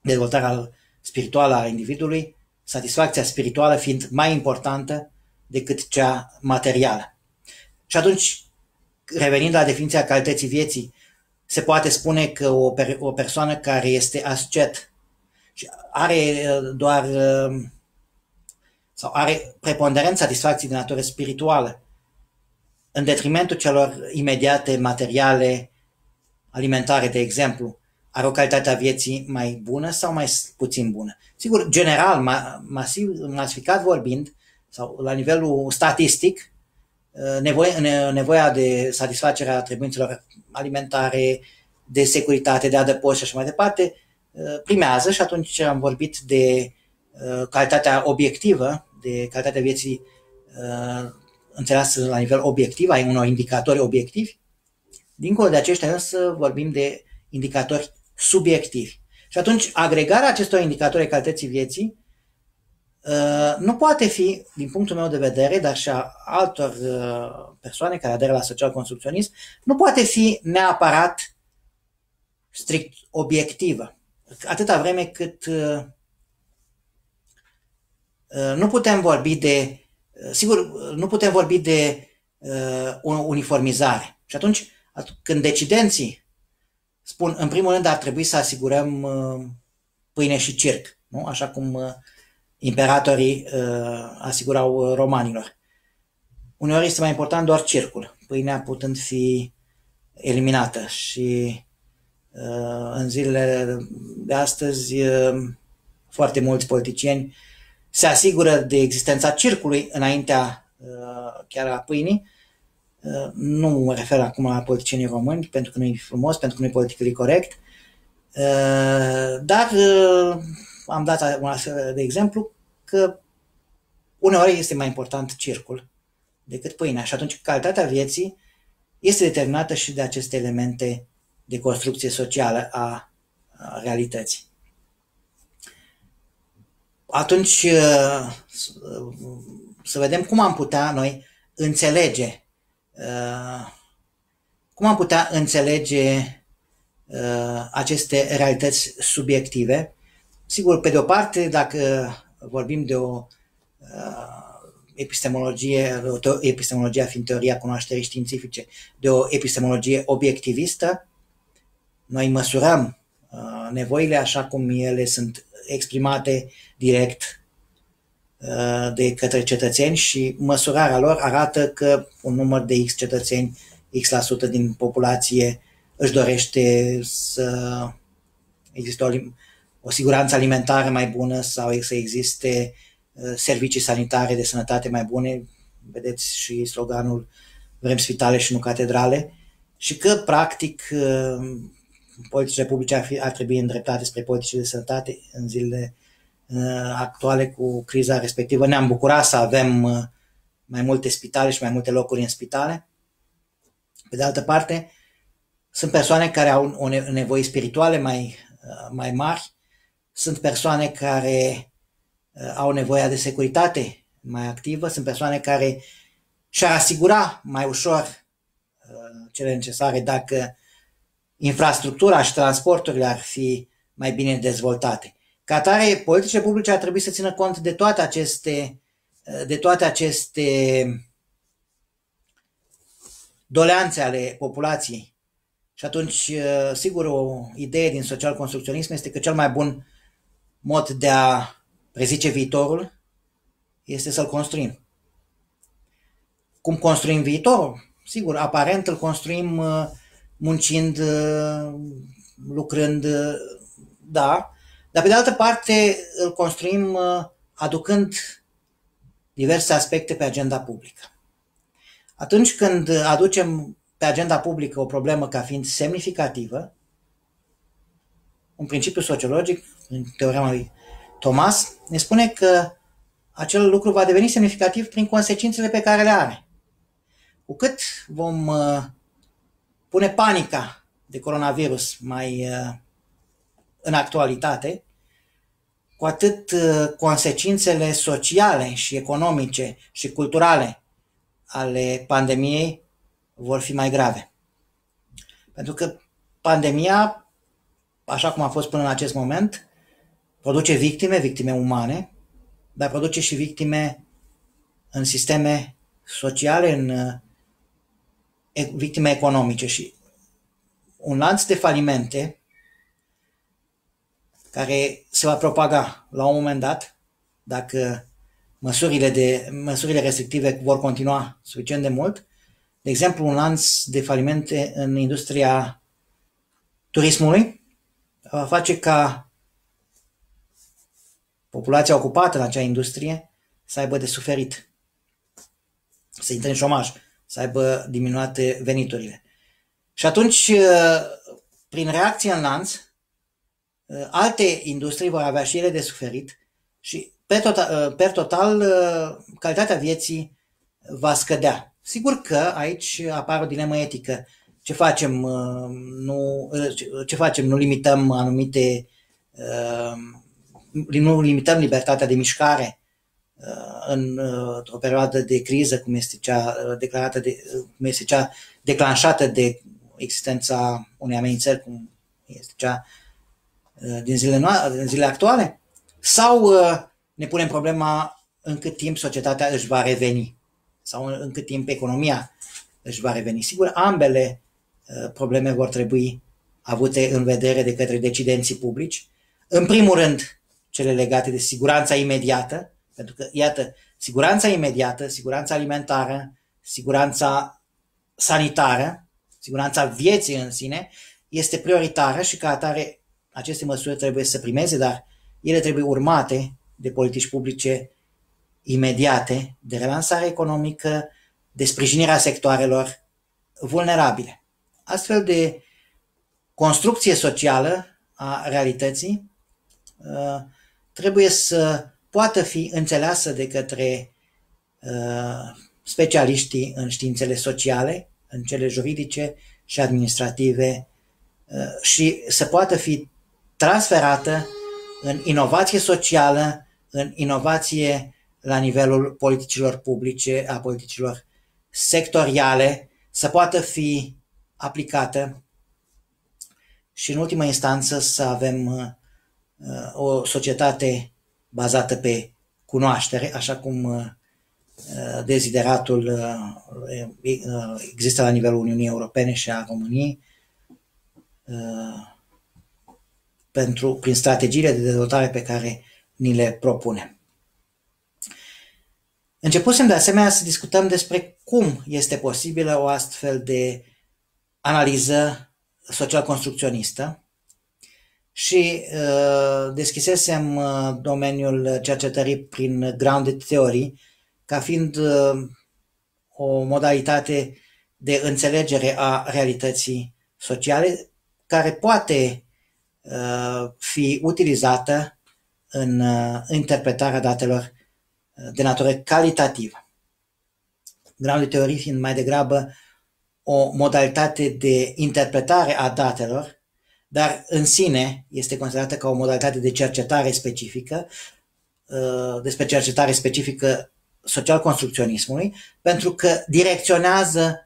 dezvoltarea spirituală a individului, satisfacția spirituală fiind mai importantă decât cea materială. Și atunci, revenind la definiția calității vieții, se poate spune că o persoană care este ascet și are doar sau are preponderent satisfacții de natură spirituală în detrimentul celor imediate materiale, alimentare, de exemplu, are o calitate a vieții mai bună sau mai puțin bună? Sigur, general, masificat vorbind, sau la nivelul statistic, nevoia de satisfacere a trebuințelor alimentare, de securitate, de adăpost și așa mai departe, primează, și atunci am vorbit de calitatea obiectivă, de calitatea vieții înțeleasă la nivel obiectiv, ai unor indicatori obiectivi. Dincolo de aceștia însă vorbim de indicatori subiectivi. Și atunci agregarea acestor indicatori calității vieții nu poate fi, din punctul meu de vedere, dar și a altor persoane care aderă la social-construcționism, nu poate fi neapărat strict obiectivă. Atâta vreme cât nu putem vorbi de, sigur, nu putem vorbi de uniformizare. Și atunci, când decidenții spun, în primul rând ar trebui să asigurăm pâine și circ, nu? Așa cum imperatorii asigurau romanilor. Uneori este mai important doar circul, pâinea putând fi eliminată. Și în zilele de astăzi foarte mulți politicieni se asigură de existența circului înaintea chiar a pâinii. Nu mă refer acum la politicienii români, pentru că nu e frumos, pentru că nu e politic corect, dar am dat un astfel de exemplu că uneori este mai important circul decât pâinea. Și atunci calitatea vieții este determinată și de aceste elemente de construcție socială a realității. Atunci să vedem cum am putea noi înțelege aceste realități subiective. Sigur, pe de o parte, dacă vorbim de o epistemologie, epistemologia fiind teoria cunoașterii științifice, de o epistemologie obiectivistă, noi măsurăm nevoile așa cum ele sunt exprimate direct de către cetățeni și măsurarea lor arată că un număr de X cetățeni, X% din populație își dorește să existe o siguranță alimentară mai bună sau să existe servicii sanitare de sănătate mai bune, vedeți și sloganul "Vrem spitale și nu catedrale", și că practic politicile publice ar trebui îndreptate spre politicile de sănătate. În zilele actuale, cu criza respectivă, ne-am bucurat să avem mai multe spitale și mai multe locuri în spitale. Pe de altă parte, sunt persoane care au o nevoi spirituale mai mari, sunt persoane care au nevoia de securitate mai activă, sunt persoane care și-ar asigura mai ușor cele necesare dacă infrastructura și transporturile ar fi mai bine dezvoltate. Ca atare, politicile publice ar trebui să țină cont de toate aceste, doleanțe ale populației. Și atunci, sigur, o idee din social-construcționism este că cel mai bun mod de a prezice viitorul este să-l construim. Cum construim viitorul? Sigur, aparent îl construim muncind, lucrând, da. Dar pe de altă parte îl construim aducând diverse aspecte pe agenda publică. Atunci când aducem pe agenda publică o problemă ca fiind semnificativă, un principiu sociologic, în teorema lui Thomas, ne spune că acel lucru va deveni semnificativ prin consecințele pe care le are. Cu cât vom pune panica de coronavirus mai în actualitate, cu atât consecințele sociale și economice și culturale ale pandemiei vor fi mai grave. Pentru că pandemia, așa cum a fost până în acest moment, produce victime umane, dar produce și victime în sisteme sociale, în victime economice. Și un lanț de falimente care se va propaga la un moment dat, dacă măsurile restrictive vor continua suficient de mult. De exemplu, un lanț de falimente în industria turismului va face ca populația ocupată în acea industrie să aibă de suferit, să intre în șomaj, să aibă diminuate veniturile. Și atunci, prin reacție în lanț, alte industrii vor avea și ele de suferit și, per total, calitatea vieții va scădea. Sigur că aici apare o dilemă etică. Ce facem? Nu limităm anumite... Nu limităm libertatea de mișcare în o perioadă de criză, cum este cea declanșată de existența unei amenințări, cum este cea din zilele actuale, sau ne punem problema în cât timp societatea își va reveni sau în cât timp economia își va reveni. Sigur, ambele probleme vor trebui avute în vedere de către decidenții publici. În primul rând, cele legate de siguranța imediată, pentru că, iată, siguranța imediată, siguranța alimentară, siguranța sanitară, siguranța vieții în sine, este prioritară și ca atare aceste măsuri trebuie să primeze, dar ele trebuie urmate de politici publice imediate, de relansare economică, de sprijinirea sectoarelor vulnerabile. Astfel de construcție socială a realității trebuie să poată fi înțeleasă de către specialiștii în științele sociale, în cele juridice și administrative și să poată fi transferată în inovație socială, în inovație la nivelul politicilor publice, a politicilor sectoriale, să poată fi aplicată și în ultimă instanță să avem o societate bazată pe cunoaștere, așa cum dezideratul există la nivelul Uniunii Europene și a României prin strategiile de dezvoltare pe care ni le propunem. Începusem de asemenea să discutăm despre cum este posibilă o astfel de analiză social-construcționistă și deschisesem domeniul cercetării prin Grounded Theory ca fiind o modalitate de înțelegere a realității sociale care poate fi utilizată în interpretarea datelor de natură calitativă. Grounded Theory fiind mai degrabă o modalitate de interpretare a datelor, dar în sine este considerată ca o modalitate de cercetare specifică, despre cercetare specifică social-construcționismului, pentru că direcționează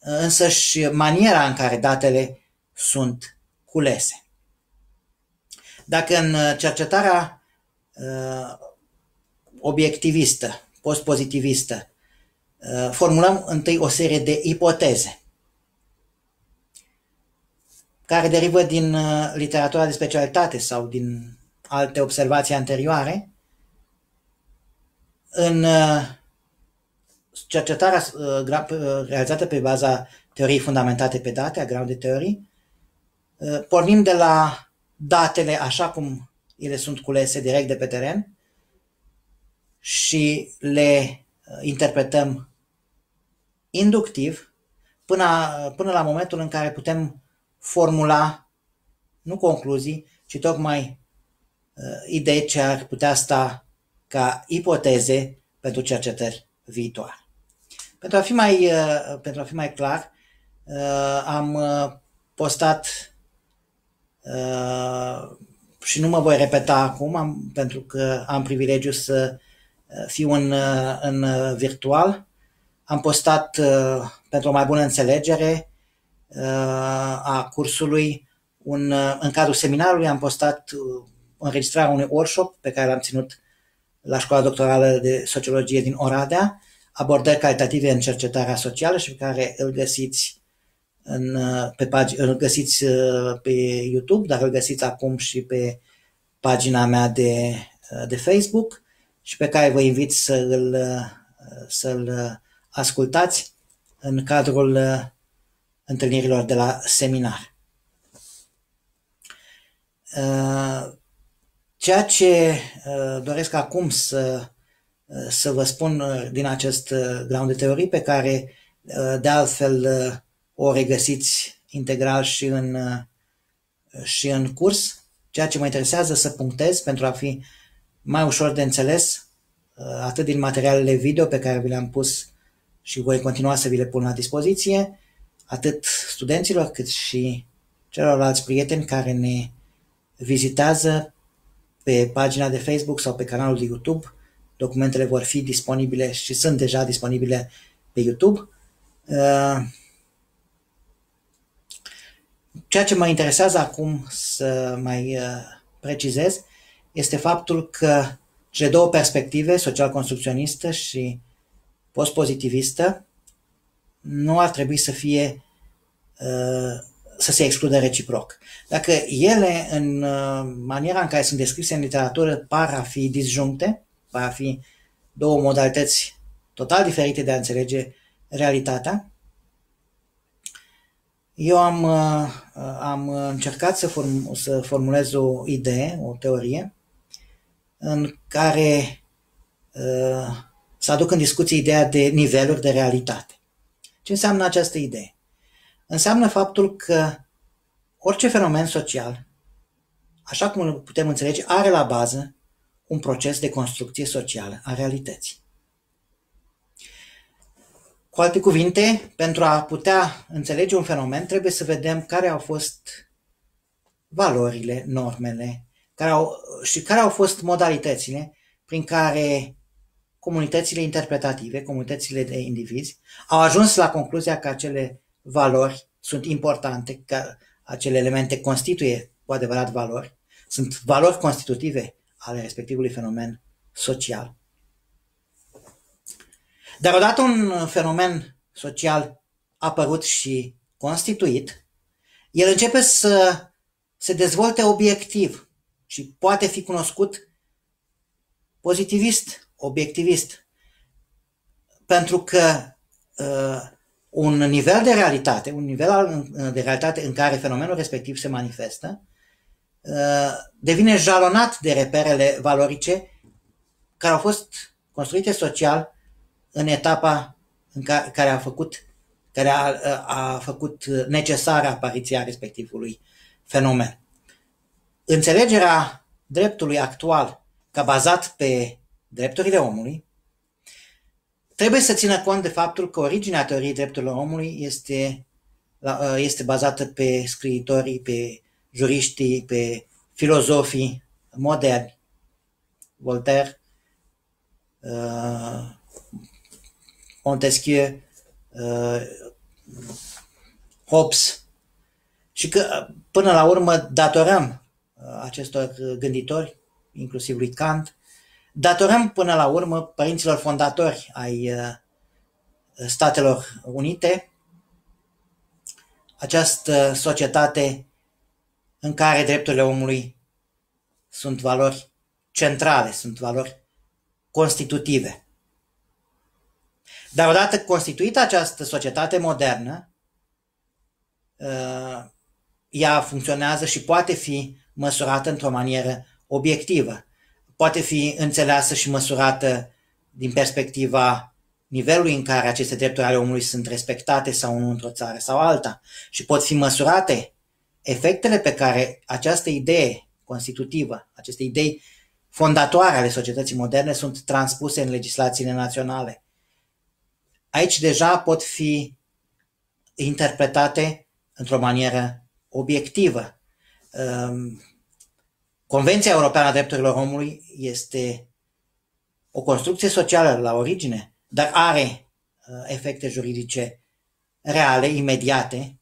însăși maniera în care datele sunt culese. Dacă în cercetarea obiectivistă, postpozitivistă, formulăm întâi o serie de ipoteze, care derivă din literatura de specialitate sau din alte observații anterioare. În cercetarea realizată pe baza teoriei fundamentate pe date, a Grounded Theory, pornim de la datele așa cum ele sunt culese direct de pe teren și le interpretăm inductiv până la momentul în care putem formula, nu concluzii, ci tocmai idei ce ar putea sta ca ipoteze pentru cercetări viitoare. Pentru a fi mai clar, am postat și nu mă voi repeta acum, pentru că am privilegiu să fiu în virtual. Am postat pentru o mai bună înțelegere a cursului, în cadrul seminarului am postat înregistrarea unui workshop pe care l-am ținut la Școala Doctorală de Sociologie din Oradea, Abordări calitative în cercetarea socială, și pe care îl găsiți pe YouTube, dar îl găsiți acum și pe pagina mea de Facebook, și pe care vă invit să-l ascultați în cadrul întâlnirilor de la seminar. Ceea ce doresc acum să vă spun din acest Grounded Theory, pe care de altfel o regăsiți integral și în curs, ceea ce mă interesează să punctez pentru a fi mai ușor de înțeles, atât din materialele video pe care vi le-am pus și voi continua să vi le pun la dispoziție, atât studenților cât și celorlalți prieteni care ne vizitează pe pagina de Facebook sau pe canalul de YouTube. Documentele vor fi disponibile și sunt deja disponibile pe YouTube. Ceea ce mă interesează acum să mai precizez este faptul că cele două perspective, social-construcționistă și postpozitivistă, nu ar trebui să se excludă reciproc. Dacă ele, în maniera în care sunt descrise în literatură, par a fi disjuncte, par a fi două modalități total diferite de a înțelege realitatea, eu am încercat să formulez o idee, o teorie, în care să aduc în discuție ideea de niveluri de realitate. Ce înseamnă această idee? Înseamnă faptul că orice fenomen social, așa cum îl putem înțelege, are la bază un proces de construcție socială a realității. Cu alte cuvinte, pentru a putea înțelege un fenomen, trebuie să vedem care au fost valorile, normele, care au fost modalitățile prin care comunitățile interpretative, comunitățile de indivizi, au ajuns la concluzia că acele valori sunt importante, că acele elemente constituie cu adevărat valori, sunt valori constitutive ale respectivului fenomen social. Dar odată un fenomen social apărut și constituit, el începe să se dezvolte obiectiv și poate fi cunoscut pozitivist, obiectivist, pentru că un nivel de realitate, în care fenomenul respectiv se manifestă, devine jalonat de reperele valorice care au fost construite social în etapa în care a făcut necesară apariția respectivului fenomen. Înțelegerea dreptului actual ca bazat pe drepturile omului trebuie să țină cont de faptul că originea teoriei drepturilor omului este bazată pe scriitorii, pe juriștii, pe filozofii moderni. Voltaire, Montesquieu, Hobbes. Și că, până la urmă, datorăm acestor gânditori, inclusiv lui Kant, datorăm până la urmă părinților fondatori ai Statelor Unite această societate în care drepturile omului sunt valori centrale, sunt valori constitutive. Dar odată constituită această societate modernă, ea funcționează și poate fi măsurată într-o manieră obiectivă. Poate fi înțeleasă și măsurată din perspectiva nivelului în care aceste drepturi ale omului sunt respectate sau nu într-o țară sau alta. Și pot fi măsurate efectele pe care această idee constitutivă, aceste idei fondatoare ale societății moderne sunt transpuse în legislațiile naționale. Aici deja pot fi interpretate într-o manieră obiectivă. Convenția Europeană a Drepturilor Omului este o construcție socială la origine, dar are efecte juridice reale, imediate,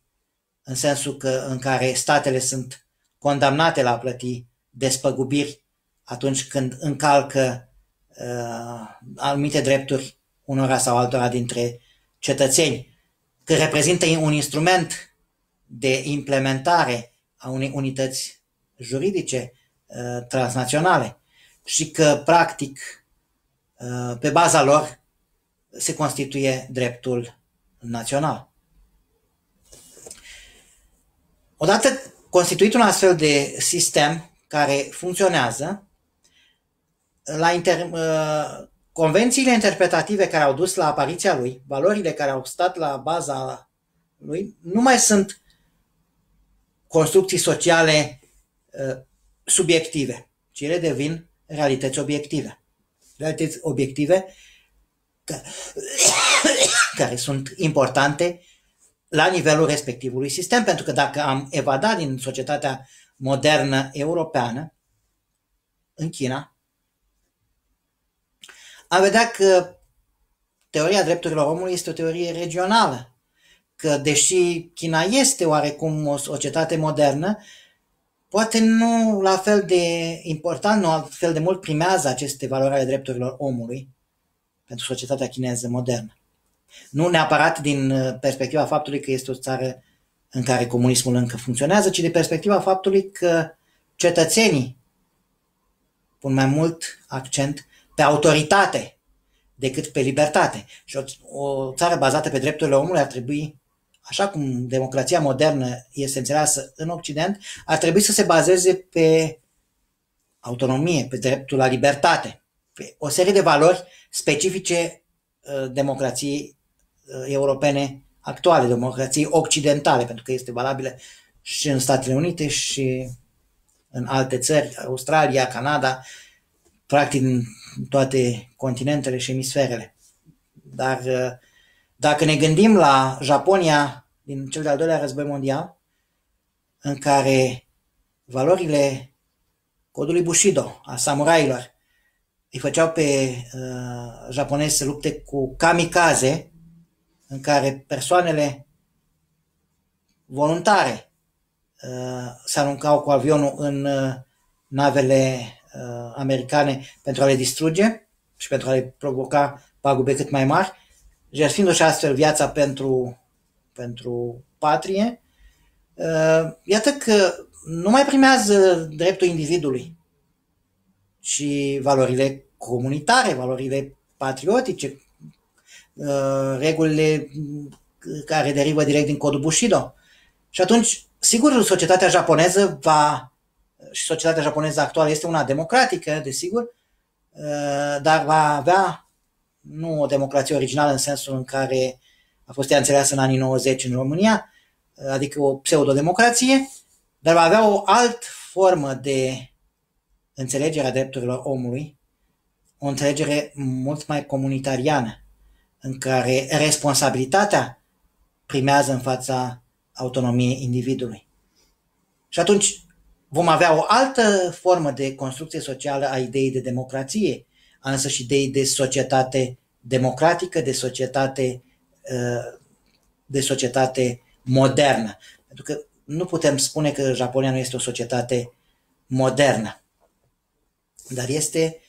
în sensul că în care statele sunt condamnate la a plăti despăgubiri atunci când încalcă anumite drepturi unora sau altora dintre cetățeni, că reprezintă un instrument de implementare a unei unități juridice transnaționale și că, practic, pe baza lor se constituie dreptul național. Odată constituit un astfel de sistem care funcționează, convențiile interpretative care au dus la apariția lui, valorile care au stat la baza lui, nu mai sunt construcții sociale subiective, ci ele devin realități obiective. Realități obiective care sunt importante la nivelul respectivului sistem, pentru că dacă am evadat din societatea modernă europeană, în China, am vedea că teoria drepturilor omului este o teorie regională, că deși China este oarecum o societate modernă, poate nu la fel de important, nu la fel de mult primează aceste valori ale drepturilor omului pentru societatea chineză modernă. Nu neapărat din perspectiva faptului că este o țară în care comunismul încă funcționează, ci din perspectiva faptului că cetățenii pun mai mult accent pe autoritate decât pe libertate. Și o țară bazată pe drepturile omului ar trebui, așa cum democrația modernă este înțeleasă în Occident, ar trebui să se bazeze pe autonomie, pe dreptul la libertate, pe o serie de valori specifice democrației europene actuale, democrației occidentale, pentru că este valabilă și în Statele Unite și în alte țări, Australia, Canada, practic în toate continentele și emisferele. Dar dacă ne gândim la Japonia din cel de-al doilea război mondial, în care valorile codului Bushido, a samurailor, îi făceau pe japonezi să lupte cu kamikaze, în care persoanele voluntare se aruncau cu avionul în navele americane pentru a le distruge și pentru a le provoca pagube cât mai mari, jertfindu-și astfel viața pentru patrie. Iată că nu mai primează dreptul individului, ci valorile comunitare, valorile patriotice, regulile care derivă direct din codul Bushido. Și atunci, sigur, societatea japoneză și societatea japoneză actuală este una democratică, desigur, dar va avea nu o democrație originală în sensul în care a fost ea înțeleasă în anii 90 în România, adică o pseudodemocrație, dar va avea o altă formă de înțelegerea drepturilor omului, o înțelegere mult mai comunitariană, în care responsabilitatea primează în fața autonomiei individului. Și atunci vom avea o altă formă de construcție socială a ideii de democrație, a însăși ideii de societate democratică, de societate modernă. Pentru că nu putem spune că Japonia nu este o societate modernă, dar este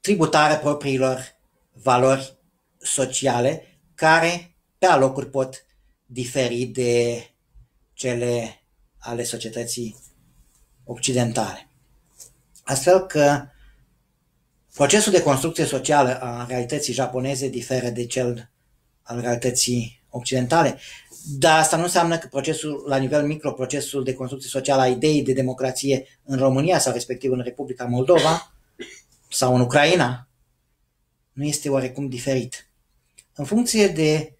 tributară propriilor valori sociale care pe alocuri pot diferi de cele ale societății occidentale. Astfel că procesul de construcție socială a realității japoneze diferă de cel al realității occidentale, dar asta nu înseamnă că procesul, la nivel micro, procesul de construcție socială a ideii de democrație în România sau respectiv în Republica Moldova sau în Ucraina nu este oarecum diferit. În funcție de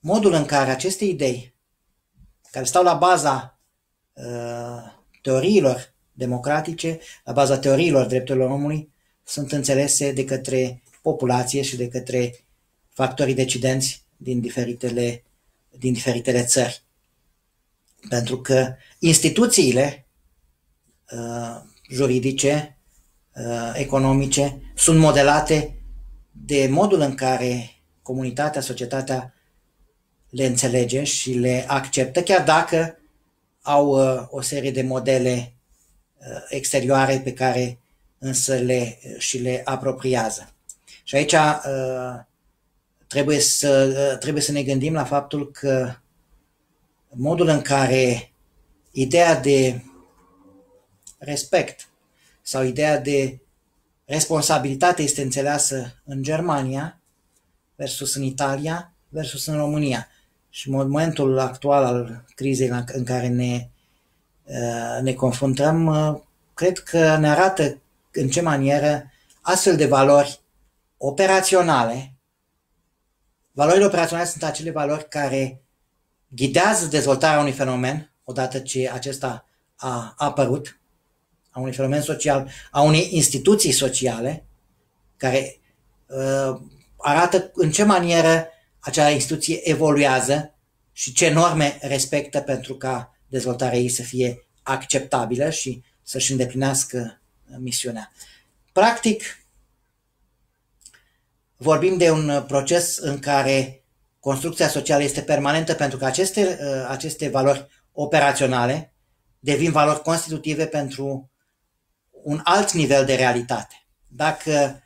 modul în care aceste idei, care stau la baza teoriilor democratice, la baza teoriilor drepturilor omului, sunt înțelese de către populație și de către factorii decidenți din diferitele țări. Pentru că instituțiile juridice, economice, sunt modelate de modul în care comunitatea, societatea le înțelege și le acceptă, chiar dacă au o serie de modele exterioare pe care, însă le apropiază. Și aici trebuie să ne gândim la faptul că modul în care ideea de respect sau ideea de responsabilitate este înțeleasă în Germania versus în Italia versus în România. Și în momentul actual al crizei în care ne confruntăm, cred că ne arată în ce manieră astfel de valori operaționale, valorile operaționale sunt acele valori care ghidează dezvoltarea unui fenomen, odată ce acesta a apărut, a unui fenomen social, a unei instituții sociale, care arată în ce manieră acea instituție evoluează și ce norme respectă pentru ca dezvoltarea ei să fie acceptabilă și să-și îndeplinească misiunea. Practic, vorbim de un proces în care construcția socială este permanentă pentru că aceste valori operaționale devin valori constitutive pentru un alt nivel de realitate. Dacă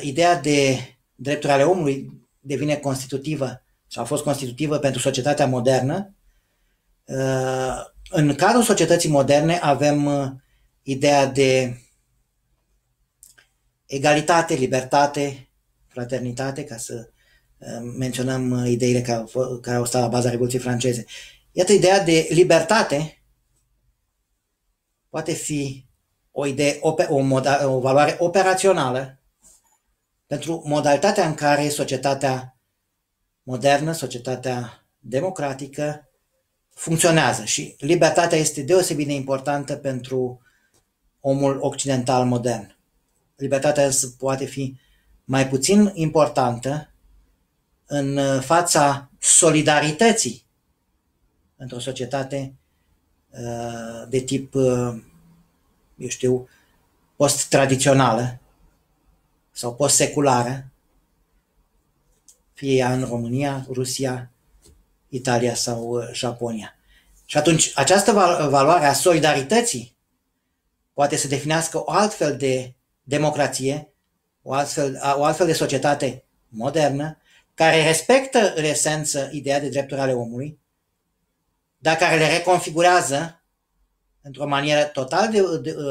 ideea de drepturi ale omului devine constitutivă sau a fost constitutivă pentru societatea modernă, în cadrul societății moderne avem ideea de egalitate, libertate, fraternitate, ca să menționăm ideile care au stat la baza Revoluției franceze. Iată, ideea de libertate poate fi o valoare operațională pentru modalitatea în care societatea modernă, societatea democratică funcționează. Și libertatea este deosebit de importantă pentru omul occidental modern. Libertatea însă poate fi mai puțin importantă în fața solidarității într-o societate de tip, eu știu, post-tradițională sau post-seculară, fie ea în România, Rusia, Italia sau Japonia. Și atunci această valoare a solidarității poate să definească o altfel de democrație, o altfel de societate modernă, care respectă în esență ideea de drepturi ale omului, dar care le reconfigurează într-o manieră total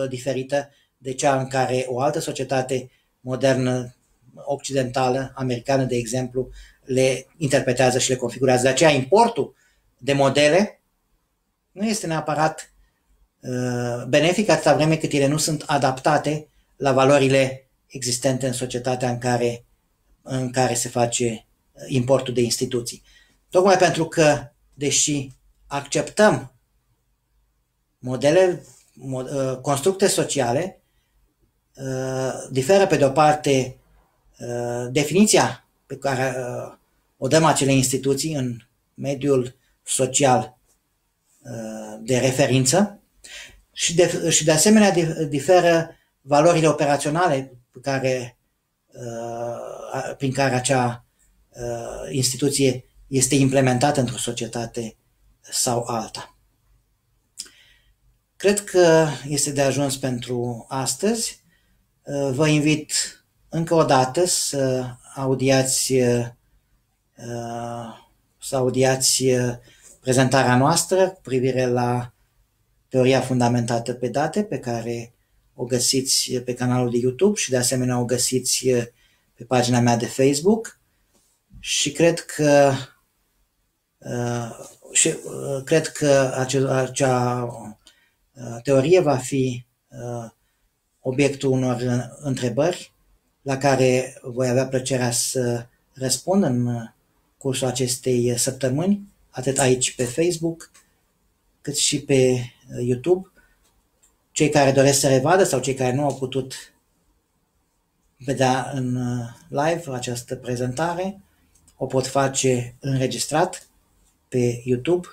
diferită de cea în care o altă societate modernă, occidentală, americană, de exemplu, le interpretează și le configurează. De aceea importul de modele nu este neapărat benefic atâta vreme cât ele nu sunt adaptate la valorile existente în societatea în care se face importul de instituții. Tocmai pentru că, deși acceptăm modele, constructe sociale, diferă pe de-o parte definiția pe care o dăm acele instituții în mediul social de referință și de asemenea diferă valorile operaționale prin care acea instituție este implementată într-o societate sau alta. Cred că este de ajuns pentru astăzi. Vă invit încă o dată să audiați prezentarea noastră cu privire la teoria fundamentată pe date, pe care o găsiți pe canalul de YouTube și de asemenea o găsiți pe pagina mea de Facebook și cred că acea teorie va fi obiectul unor întrebări la care voi avea plăcerea să răspund în cursul acestei săptămâni, atât aici pe Facebook, cât și pe YouTube. Cei care doresc să revadă sau cei care nu au putut vedea în live această prezentare, o pot face înregistrat pe YouTube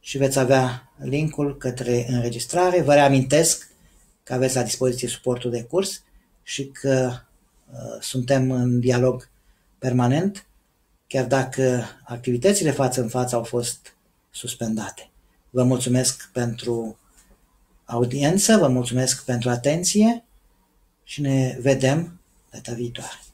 și veți avea linkul către înregistrare. Vă reamintesc că aveți la dispoziție suportul de curs și că suntem în dialog permanent, chiar dacă activitățile față în față au fost suspendate. Vă mulțumesc pentru audiență, vă mulțumesc pentru atenție și ne vedem data viitoare.